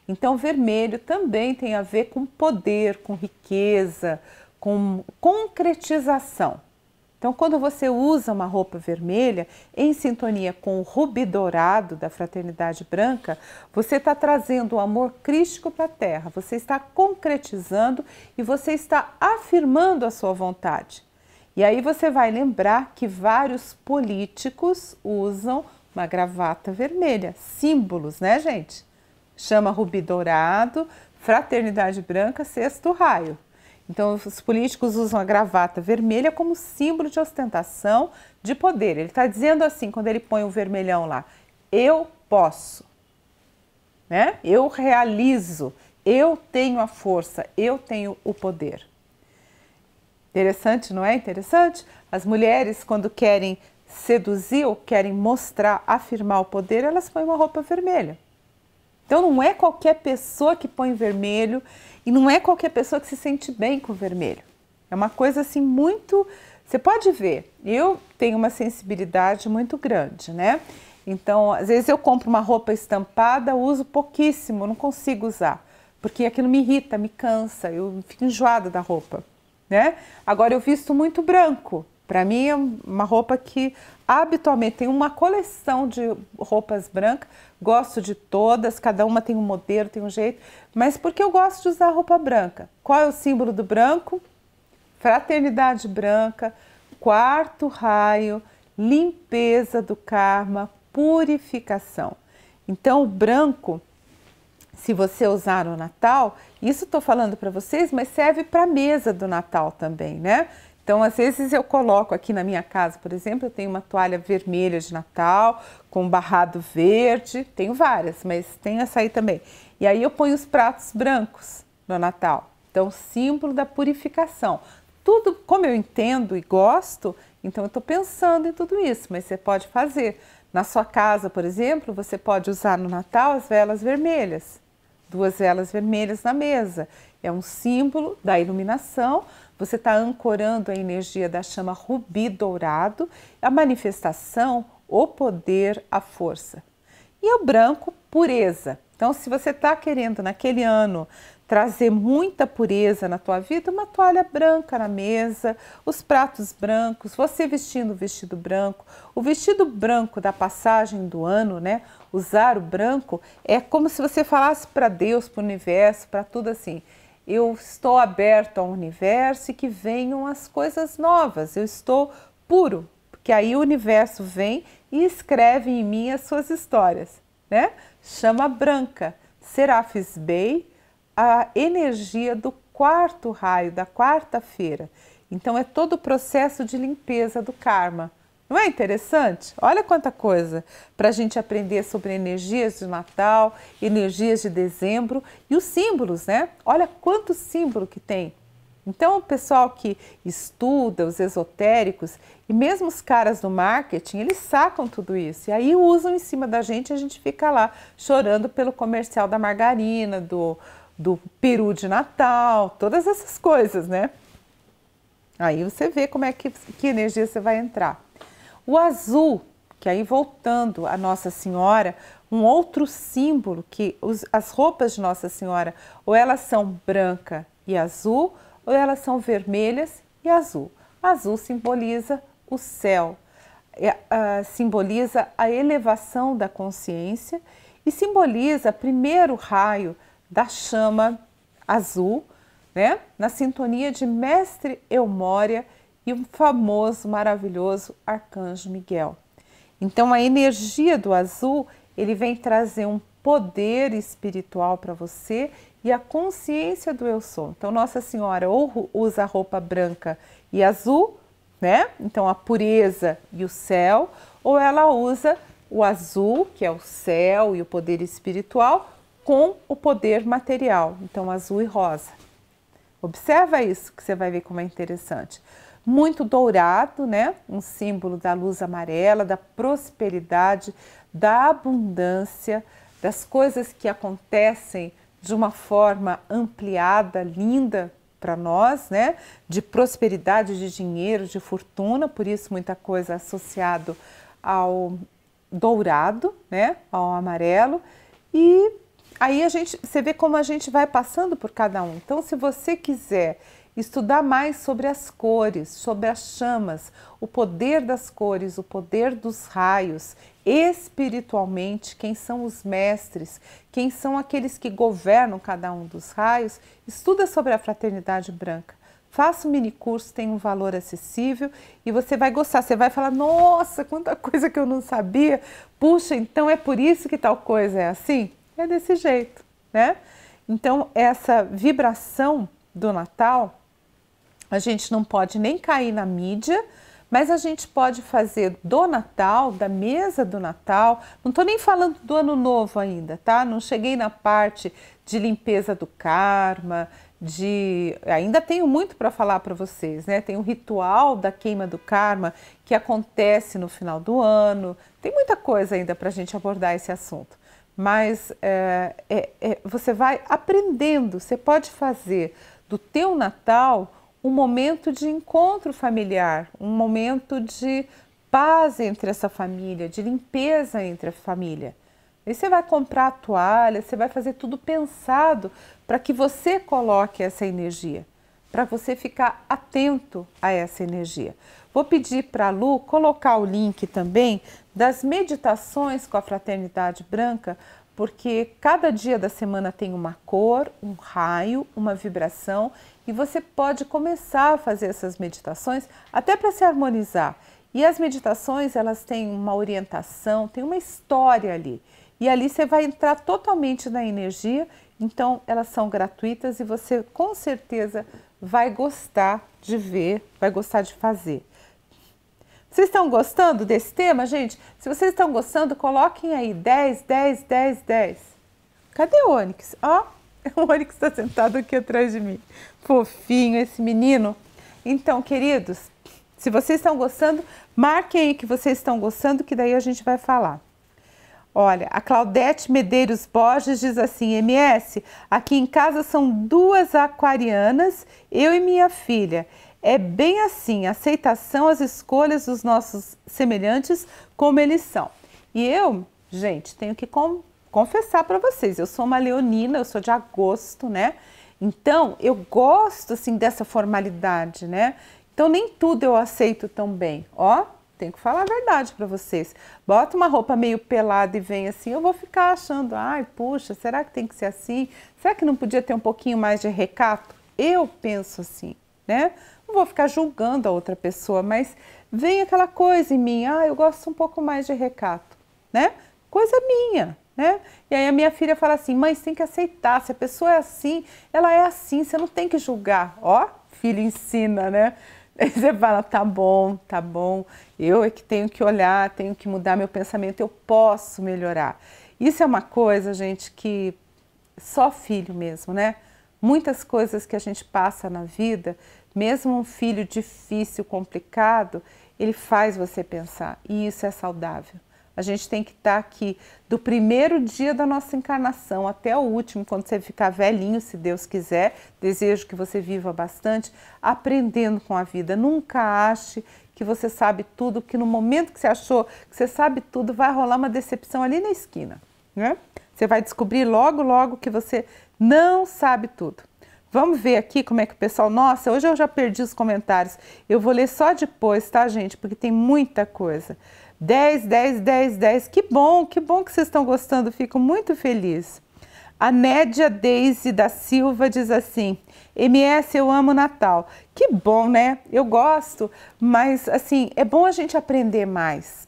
Então, vermelho também tem a ver com poder, com riqueza, com concretização. Então, quando você usa uma roupa vermelha, em sintonia com o rubi dourado da Fraternidade Branca, você está trazendo o amor crístico para a Terra, você está concretizando e você está afirmando a sua vontade. E aí você vai lembrar que vários políticos usam uma gravata vermelha, símbolos, né, gente? Chama rubi dourado, Fraternidade Branca, sexto raio. Então, os políticos usam a gravata vermelha como símbolo de ostentação, de poder. Ele está dizendo assim, quando ele põe o vermelhão lá, eu posso, né? Eu realizo, eu tenho a força, eu tenho o poder. Interessante, não é interessante? As mulheres, quando querem seduzir ou querem mostrar, afirmar o poder, elas põem uma roupa vermelha. Então, não é qualquer pessoa que põe vermelho e não é qualquer pessoa que se sente bem com o vermelho. É uma coisa assim muito... Você pode ver, eu tenho uma sensibilidade muito grande, né? Então, às vezes eu compro uma roupa estampada, uso pouquíssimo, não consigo usar. Porque aquilo me irrita, me cansa, eu fico enjoada da roupa, né? Agora, eu visto muito branco. Para mim, é uma roupa que habitualmente tem uma coleção de roupas brancas, gosto de todas, cada uma tem um modelo, tem um jeito, mas porque eu gosto de usar roupa branca. Qual é o símbolo do branco? Fraternidade branca, quarto raio, limpeza do karma, purificação. Então, o branco, se você usar no Natal, isso estou falando para vocês, mas serve para a mesa do Natal também, né? Então, às vezes eu coloco aqui na minha casa, por exemplo, eu tenho uma toalha vermelha de Natal, com barrado verde, tenho várias, mas tem essa aí também. E aí eu ponho os pratos brancos no Natal. Então, símbolo da purificação. Tudo, como eu entendo e gosto, então eu estou pensando em tudo isso, mas você pode fazer. Na sua casa, por exemplo, você pode usar no Natal as velas vermelhas. 2 velas vermelhas na mesa. É um símbolo da iluminação. Você está ancorando a energia da chama rubi dourado, a manifestação, o poder, a força. E o branco, pureza. Então, se você está querendo, naquele ano, trazer muita pureza na tua vida, uma toalha branca na mesa, os pratos brancos, você vestindo o vestido branco da passagem do ano, né? Usar o branco é como se você falasse para Deus, para o universo, para tudo assim. Eu estou aberto ao universo e que venham as coisas novas, eu estou puro, porque aí o universo vem e escreve em mim as suas histórias, né? Chama branca, Seraphis Bey, a energia do quarto raio, da quarta-feira. Então é todo o processo de limpeza do karma. Não é interessante? Olha quanta coisa para a gente aprender sobre energias de Natal, energias de dezembro e os símbolos, né? Olha quanto símbolo que tem. Então o pessoal que estuda, os esotéricos e mesmo os caras do marketing, eles sacam tudo isso e aí usam em cima da gente e a gente fica lá chorando pelo comercial da margarina, do peru de Natal, todas essas coisas, né? Aí você vê como é que energia você vai entrar. O azul, que aí voltando a Nossa Senhora, um outro símbolo que as roupas de Nossa Senhora, ou elas são branca e azul, ou elas são vermelhas e azul. Azul simboliza o céu, simboliza a elevação da consciência e simboliza primeiro raio da chama azul, né? Na sintonia de Mestre Eu Mória e um famoso, maravilhoso Arcanjo Miguel. Então a energia do azul, ele vem trazer um poder espiritual para você e a consciência do eu sou. Então Nossa Senhora ou usa a roupa branca e azul, né? Então a pureza e o céu, ou ela usa o azul, que é o céu e o poder espiritual, com o poder material, então azul e rosa. Observa isso que você vai ver como é interessante. Muito dourado, né? Um símbolo da luz amarela, da prosperidade, da abundância, das coisas que acontecem de uma forma ampliada, linda para nós, né? De prosperidade, de dinheiro, de fortuna, por isso muita coisa associado ao dourado, né? Ao amarelo. E aí você vê como a gente vai passando por cada um. Então, se você quiser estudar mais sobre as cores, sobre as chamas, o poder das cores, o poder dos raios, espiritualmente, quem são os mestres, quem são aqueles que governam cada um dos raios, estuda sobre a Fraternidade Branca. Faça um mini curso, tem um valor acessível e você vai gostar. Você vai falar, nossa, quanta coisa que eu não sabia. Puxa, então é por isso que tal coisa é assim? É desse jeito, né? Então, essa vibração do Natal, a gente não pode nem cair na mídia, mas a gente pode fazer do Natal, da mesa do Natal, não estou nem falando do Ano Novo ainda, tá? Não cheguei na parte de limpeza do karma, ainda tenho muito para falar para vocês, né? Tem o ritual da queima do karma que acontece no final do ano, tem muita coisa ainda para a gente abordar esse assunto. Mas você vai aprendendo, você pode fazer do teu Natal um momento de encontro familiar, um momento de paz entre essa família, de limpeza entre a família. E você vai comprar a toalha, você vai fazer tudo pensado para que você coloque essa energia, para você ficar atento a essa energia. Vou pedir para a Lu colocar o link também das meditações com a Fraternidade Branca, porque cada dia da semana tem uma cor, um raio, uma vibração e você pode começar a fazer essas meditações até para se harmonizar. E as meditações, elas têm uma orientação, tem uma história ali. E ali você vai entrar totalmente na energia, então elas são gratuitas e você com certeza vai gostar de ver, vai gostar de fazer. Vocês estão gostando desse tema, gente? Se vocês estão gostando, coloquem aí 10, 10, 10, 10. Cadê o Onyx? Ó, o Onyx está sentado aqui atrás de mim. Fofinho esse menino. Então, queridos, se vocês estão gostando, marquem aí que vocês estão gostando, que daí a gente vai falar. Olha, a Claudete Medeiros Borges diz assim: MS, aqui em casa são duas aquarianas, eu e minha filha. É bem assim, aceitação às escolhas dos nossos semelhantes como eles são. E eu, gente, tenho que confessar para vocês, eu sou uma leonina, eu sou de agosto, né? Então, eu gosto, assim, dessa formalidade, né? Então, nem tudo eu aceito tão bem, ó. Tenho que falar a verdade para vocês. Bota uma roupa meio pelada e vem assim, eu vou ficar achando, ai, puxa, será que tem que ser assim? Será que não podia ter um pouquinho mais de recato? Eu penso assim, né? Não vou ficar julgando a outra pessoa, mas vem aquela coisa em mim, ah, eu gosto um pouco mais de recato, né? Coisa minha, né? E aí a minha filha fala assim, mãe, você tem que aceitar, se a pessoa é assim, ela é assim, você não tem que julgar. Ó, filho ensina, né? Aí você fala, tá bom, eu é que tenho que olhar, tenho que mudar meu pensamento, eu posso melhorar. Isso é uma coisa, gente, que só filho mesmo, né? Muitas coisas que a gente passa na vida, mesmo um filho difícil, complicado, ele faz você pensar, e isso é saudável. A gente tem que estar aqui do primeiro dia da nossa encarnação até o último, quando você ficar velhinho, se Deus quiser, desejo que você viva bastante, aprendendo com a vida. Nunca ache que você sabe tudo, que no momento que você achou que você sabe tudo, vai rolar uma decepção ali na esquina, né? Você vai descobrir logo, logo que você não sabe tudo. Vamos ver aqui como é que o pessoal... Nossa, hoje eu já perdi os comentários. Eu vou ler só depois, tá, gente? Porque tem muita coisa. 10, 10, 10, 10. Que bom que vocês estão gostando. Fico muito feliz. A Nédia Deise da Silva diz assim... MS, eu amo Natal. Que bom, né? Eu gosto, mas assim, é bom a gente aprender mais.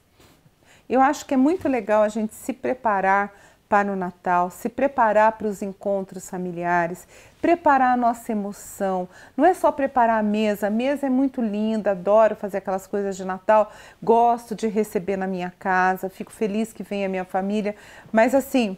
Eu acho que é muito legal a gente se preparar para o Natal, se preparar para os encontros familiares, preparar a nossa emoção. Não é só preparar a mesa é muito linda, adoro fazer aquelas coisas de Natal, gosto de receber na minha casa, fico feliz que venha a minha família, mas assim,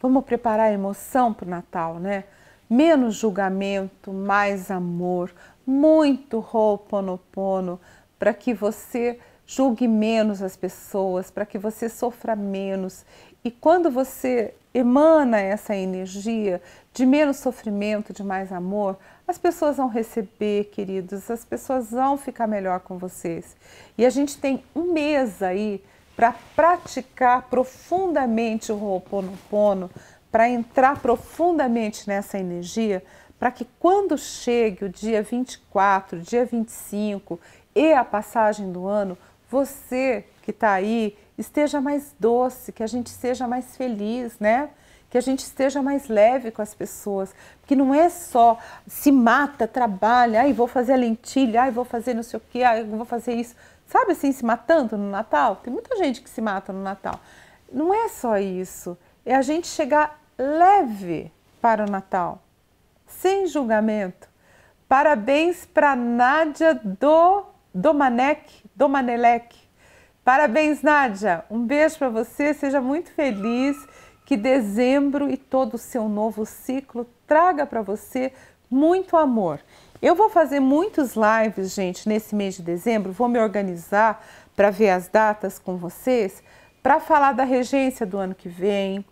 vamos preparar a emoção para o Natal, né? Menos julgamento, mais amor, muito Ho'oponopono, para que você julgue menos as pessoas, para que você sofra menos. E quando você emana essa energia de menos sofrimento, de mais amor, as pessoas vão receber, queridos, as pessoas vão ficar melhor com vocês. E a gente tem um mês aí para praticar profundamente o Ho'oponopono, para entrar profundamente nessa energia, para que quando chegue o dia 24, dia 25 e a passagem do ano, você que está aí, esteja mais doce, que a gente seja mais feliz, né? Que a gente esteja mais leve com as pessoas. Porque não é só se mata, trabalha, ai, vou fazer a lentilha, ai, vou fazer não sei o que, ai, vou fazer isso. Sabe assim, se matando no Natal? Tem muita gente que se mata no Natal. Não é só isso. É a gente chegar leve para o Natal, sem julgamento. Parabéns para Nádia Domanelec. Parabéns, Nádia. Um beijo para você. Seja muito feliz. Que dezembro e todo o seu novo ciclo traga para você muito amor. Eu vou fazer muitos lives, gente, nesse mês de dezembro. Vou me organizar para ver as datas com vocês, para falar da regência do ano que vem,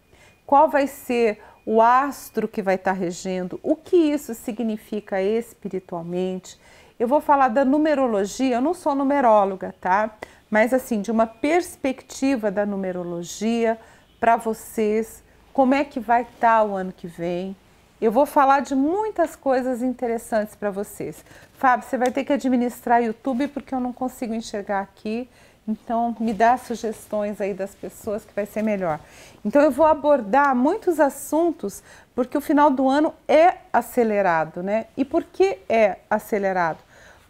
qual vai ser o astro que vai estar regendo, o que isso significa espiritualmente. Eu vou falar da numerologia. Eu não sou numeróloga, tá? Mas assim, de uma perspectiva da numerologia para vocês, como é que vai estar o ano que vem. Eu vou falar de muitas coisas interessantes para vocês. Fábio, você vai ter que administrar o YouTube porque eu não consigo enxergar aqui, então me dá sugestões aí das pessoas que vai ser melhor. Então eu vou abordar muitos assuntos porque o final do ano é acelerado, né? E por que é acelerado?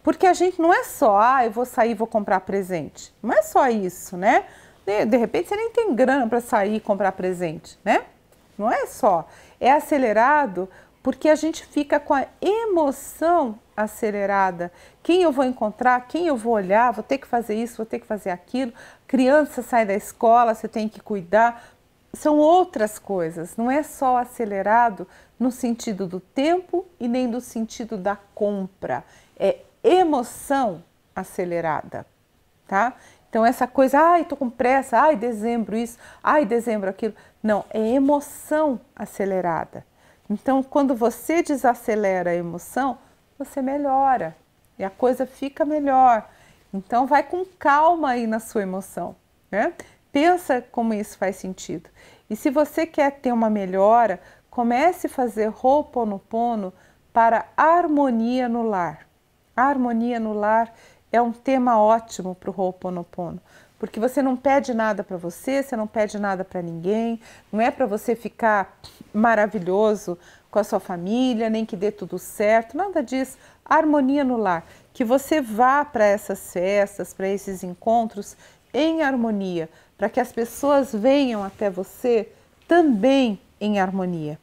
Porque a gente não é só, ah, eu vou sair, vou comprar presente. Não é só isso, né? De repente você nem tem grana para sair e comprar presente, né? Não é só. É acelerado porque a gente fica com a emoção acelerada. Quem eu vou encontrar, quem eu vou olhar, vou ter que fazer isso, vou ter que fazer aquilo. Criança sai da escola, você tem que cuidar. São outras coisas, não é só acelerado no sentido do tempo e nem do sentido da compra. É emoção acelerada, tá? Então essa coisa, ai, tô com pressa, ai, dezembro isso, ai, dezembro aquilo. Não, é emoção acelerada. Então quando você desacelera a emoção, você melhora e a coisa fica melhor. Então vai com calma aí na sua emoção, né? Pensa como isso faz sentido. E se você quer ter uma melhora, comece a fazer Ho'oponopono para harmonia no lar. A harmonia no lar é um tema ótimo para o Ho'oponopono, porque você não pede nada para você, você não pede nada para ninguém, não é para você ficar maravilhoso com a sua família, nem que dê tudo certo, nada disso. Harmonia no lar, que você vá para essas festas, para esses encontros em harmonia, para que as pessoas venham até você também em harmonia.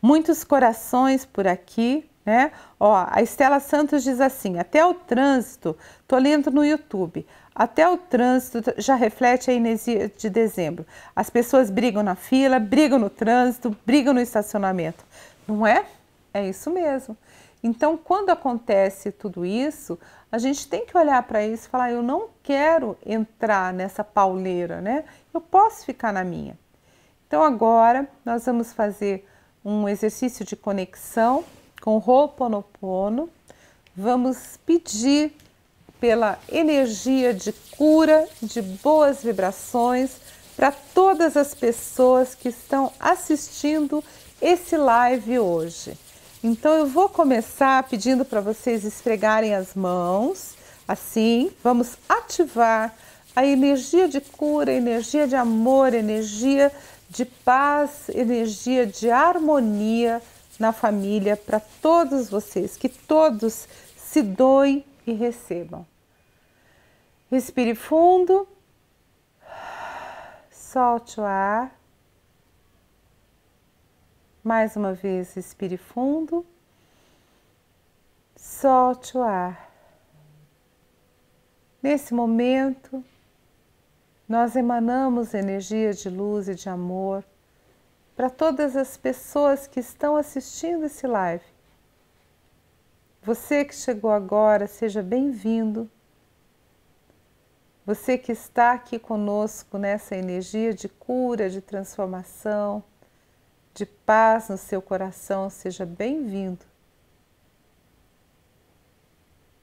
Muitos corações por aqui, né? Ó, a Estela Santos diz assim: até o trânsito, tô lendo no YouTube, até o trânsito já reflete a energia de dezembro. As pessoas brigam na fila, brigam no trânsito, brigam no estacionamento. Não é? É isso mesmo. Então, quando acontece tudo isso, a gente tem que olhar para isso e falar: eu não quero entrar nessa pauleira, né? Eu posso ficar na minha. Então, agora nós vamos fazer um exercício de conexão com Ho'oponopono. Vamos pedir pela energia de cura, de boas vibrações, para todas as pessoas que estão assistindo esse live hoje. Então eu vou começar pedindo para vocês esfregarem as mãos, assim, vamos ativar a energia de cura, energia de amor, energia de paz, energia de harmonia na família para todos vocês, que todos se doem e recebam. Respire fundo, solte o ar. Mais uma vez, respire fundo, solte o ar. Nesse momento, nós emanamos energia de luz e de amor para todas as pessoas que estão assistindo esse live. Você que chegou agora, seja bem-vindo. Você que está aqui conosco nessa energia de cura, de transformação, de paz no seu coração, seja bem-vindo.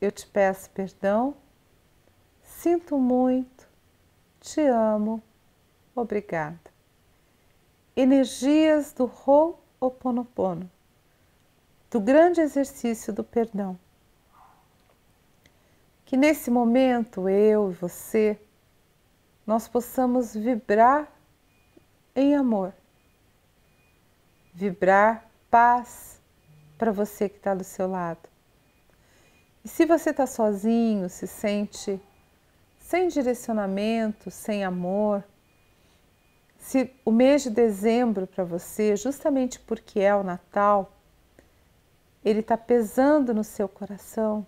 Eu te peço perdão, sinto muito, te amo, obrigada. Energias do Ho'oponopono, do grande exercício do perdão. Que nesse momento, eu e você, nós possamos vibrar em amor. Vibrar paz para você que está do seu lado. E se você está sozinho, se sente sem direcionamento, sem amor, se o mês de dezembro para você, justamente porque é o Natal, ele está pesando no seu coração,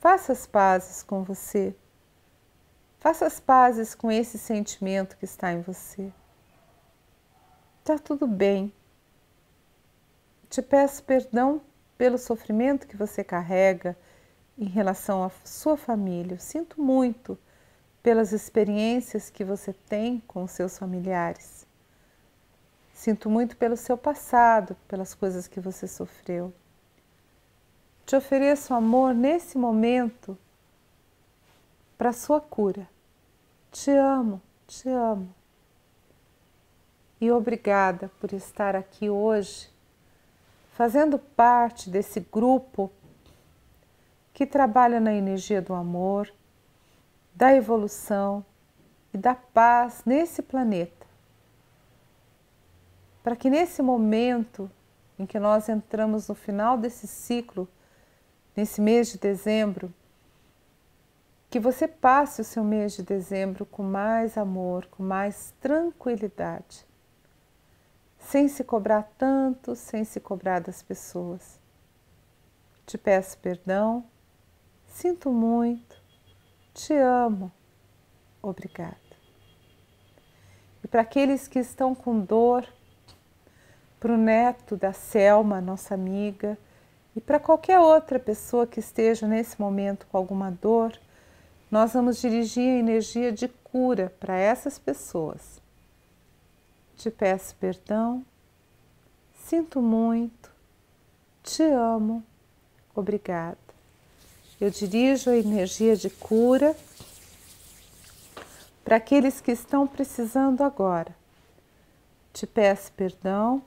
faça as pazes com você. Faça as pazes com esse sentimento que está em você. Tá tudo bem. Te peço perdão pelo sofrimento que você carrega em relação à sua família. Eu sinto muito pelas experiências que você tem com seus familiares. Sinto muito pelo seu passado, pelas coisas que você sofreu. Te ofereço amor nesse momento para sua cura. Te amo, te amo. E obrigada por estar aqui hoje, fazendo parte desse grupo que trabalha na energia do amor, da evolução e da paz nesse planeta. Para que nesse momento em que nós entramos no final desse ciclo, nesse mês de dezembro, que você passe o seu mês de dezembro com mais amor, com mais tranquilidade. Sem se cobrar tanto, sem se cobrar das pessoas. Te peço perdão, sinto muito, te amo, obrigada. E para aqueles que estão com dor, para o neto da Selma, nossa amiga, e para qualquer outra pessoa que esteja nesse momento com alguma dor, nós vamos dirigir a energia de cura para essas pessoas. Te peço perdão, sinto muito, te amo, obrigada. Eu dirijo a energia de cura para aqueles que estão precisando agora. Te peço perdão,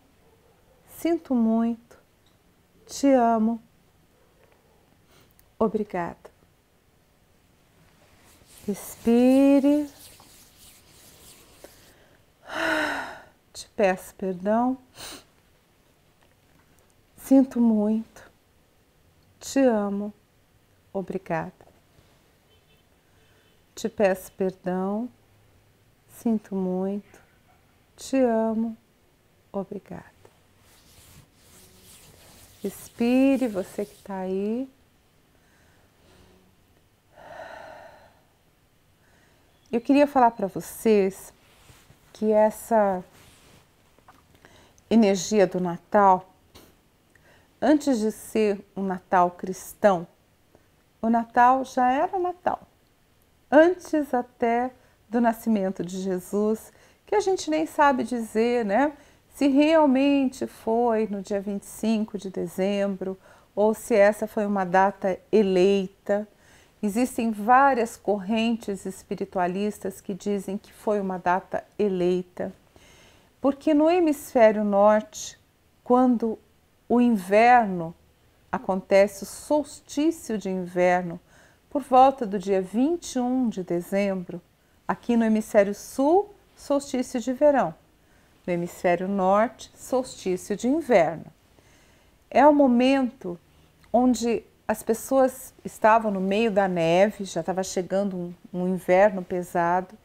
sinto muito, te amo, obrigada. Respire. Te peço perdão, sinto muito, te amo, obrigada. Te peço perdão, sinto muito, te amo, obrigada. Respire, você que está aí. Eu queria falar para vocês que essa energia do Natal, antes de ser um Natal cristão, o Natal já era Natal, antes até do nascimento de Jesus, que a gente nem sabe dizer, né, se realmente foi no dia 25 de dezembro ou se essa foi uma data eleita. Existem várias correntes espiritualistas que dizem que foi uma data eleita, porque no hemisfério norte, quando o inverno acontece, o solstício de inverno, por volta do dia 21 de dezembro, aqui no hemisfério sul, solstício de verão, no hemisfério norte, solstício de inverno. É o momento onde as pessoas estavam no meio da neve, já estava chegando um inverno pesado,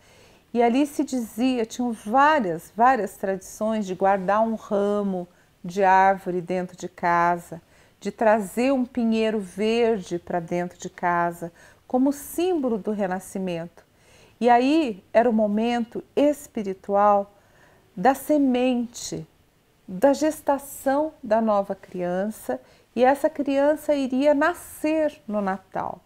e ali se dizia, tinham várias tradições de guardar um ramo de árvore dentro de casa, de trazer um pinheiro verde para dentro de casa, como símbolo do renascimento. E aí era o momento espiritual da semente, da gestação da nova criança, e essa criança iria nascer no Natal.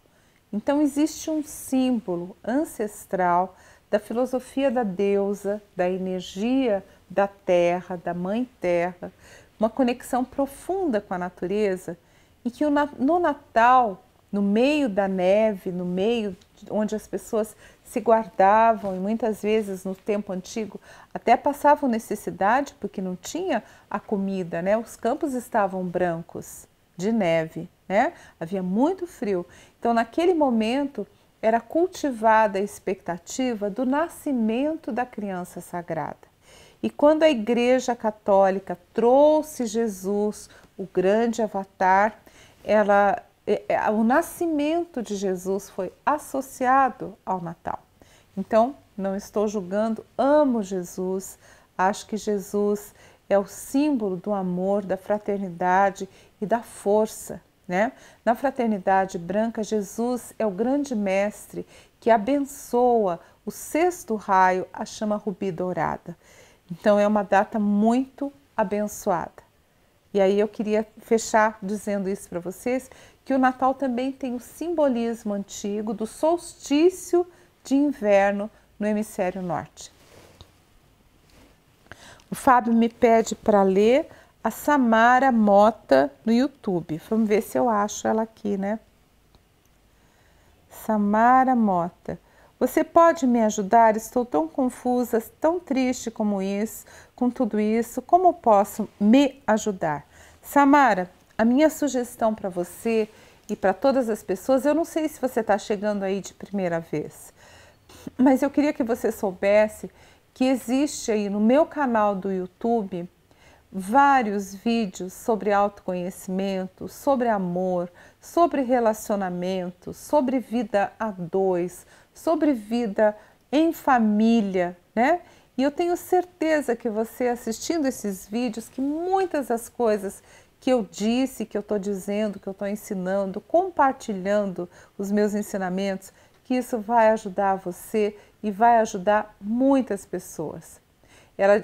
Então existe um símbolo ancestral da filosofia da deusa, da energia da terra, da mãe terra, uma conexão profunda com a natureza, e que no Natal, no meio da neve, no meio onde as pessoas se guardavam, e muitas vezes no tempo antigo até passavam necessidade porque não tinha a comida, né? Os campos estavam brancos de neve, né? Havia muito frio. Então, naquele momento, era cultivada a expectativa do nascimento da criança sagrada. E quando a Igreja Católica trouxe Jesus, o grande avatar, o nascimento de Jesus foi associado ao Natal. Então, não estou julgando, amo Jesus, acho que Jesus é o símbolo do amor, da fraternidade e da força, né? Na Fraternidade Branca, Jesus é o grande mestre que abençoa o sexto raio, a chama rubi dourada. Então é uma data muito abençoada. E aí eu queria fechar dizendo isso para vocês, que o Natal também tem o simbolismo antigo do solstício de inverno no hemisfério norte. O Fábio me pede para ler a Samara Mota no YouTube. Vamos ver se eu acho ela aqui, né? Samara Mota. Você pode me ajudar? Estou tão confusa, tão triste com tudo isso. Como posso me ajudar? Samara, a minha sugestão para você e para todas as pessoas, eu não sei se você está chegando aí de primeira vez, mas eu queria que você soubesse que existe aí no meu canal do YouTube vários vídeos sobre autoconhecimento, sobre amor, sobre relacionamento, sobre vida a dois, sobre vida em família, né? E eu tenho certeza que você assistindo esses vídeos, que muitas das coisas que eu disse, que eu estou dizendo, que eu estou ensinando, compartilhando os meus ensinamentos, que isso vai ajudar você e vai ajudar muitas pessoas.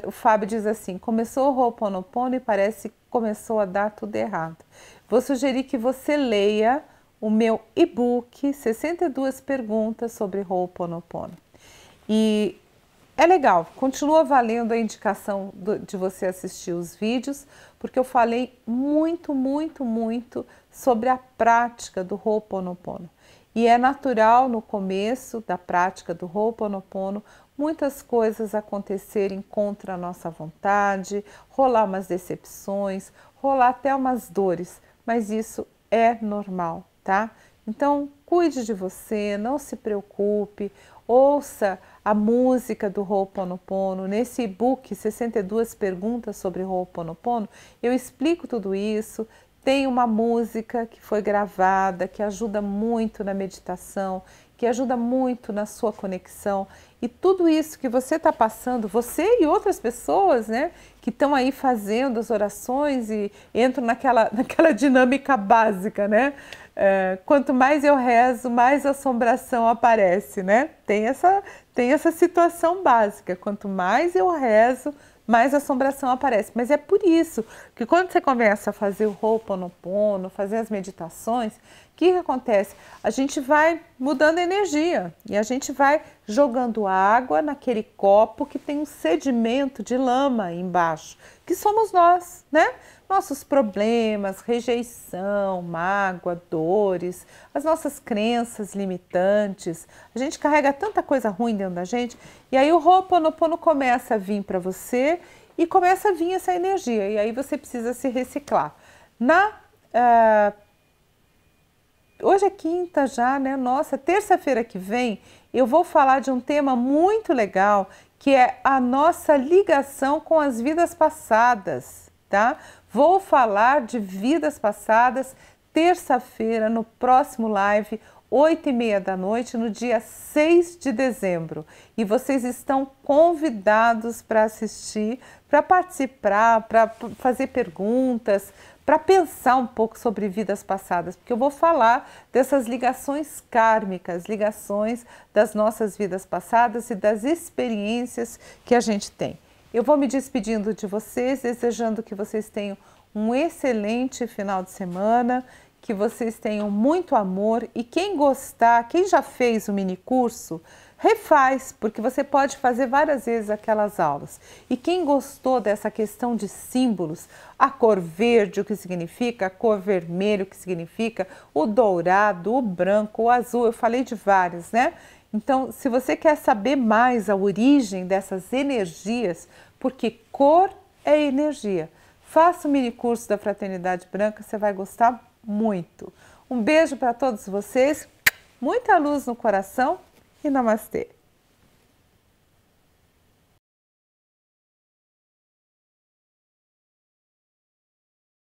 O Fábio diz assim, começou o Ho'oponopono e parece que começou a dar tudo errado. Vou sugerir que você leia o meu e-book 62 perguntas sobre Ho'oponopono. E é legal, continua valendo a indicação de você assistir os vídeos, porque eu falei muito sobre a prática do Ho'oponopono. E é natural no começo da prática do Ho'oponopono muitas coisas acontecerem contra a nossa vontade, rolar umas decepções, rolar até umas dores, mas isso é normal, tá? Então, cuide de você, não se preocupe, ouça a música do Ho'oponopono. Nesse e-book, 62 perguntas sobre Ho'oponopono, eu explico tudo isso. Tem uma música que foi gravada, que ajuda muito na meditação, que ajuda muito na sua conexão. E tudo isso que você está passando, você e outras pessoas, né, que estão aí fazendo as orações e entram naquela dinâmica básica, né? Quanto mais eu rezo, mais assombração aparece, né? Tem essa situação básica, quanto mais eu rezo, mais assombração aparece. Mas é por isso que quando você começa a fazer o Ho'oponopono, fazer as meditações, o que acontece? A gente vai mudando a energia e a gente vai jogando água naquele copo que tem um sedimento de lama embaixo, que somos nós, né? Nossos problemas, rejeição, mágoa, dores, as nossas crenças limitantes. A gente carrega tanta coisa ruim dentro da gente, e aí o Ho'oponopono começa a vir para você e começa a vir essa energia, e aí você precisa se reciclar. Hoje é quinta já, né? Nossa, terça-feira que vem eu vou falar de um tema muito legal, que é a nossa ligação com as vidas passadas, tá? Vou falar de vidas passadas terça-feira no próximo live, 20h30, no dia 6 de dezembro. E vocês estão convidados para assistir, para participar, para fazer perguntas, para pensar um pouco sobre vidas passadas, porque eu vou falar dessas ligações kármicas, ligações das nossas vidas passadas e das experiências que a gente tem. Eu vou me despedindo de vocês, desejando que vocês tenham um excelente final de semana, que vocês tenham muito amor, e quem gostar, quem já fez o mini curso, refaz, porque você pode fazer várias vezes aquelas aulas. E quem gostou dessa questão de símbolos, a cor verde, o que significa, a cor vermelha, o que significa, o dourado, o branco, o azul, eu falei de vários, né? Então, se você quer saber mais a origem dessas energias, porque cor é energia, faça o mini curso da Fraternidade Branca, você vai gostar muito. Um beijo para todos vocês, muita luz no coração. E namastê.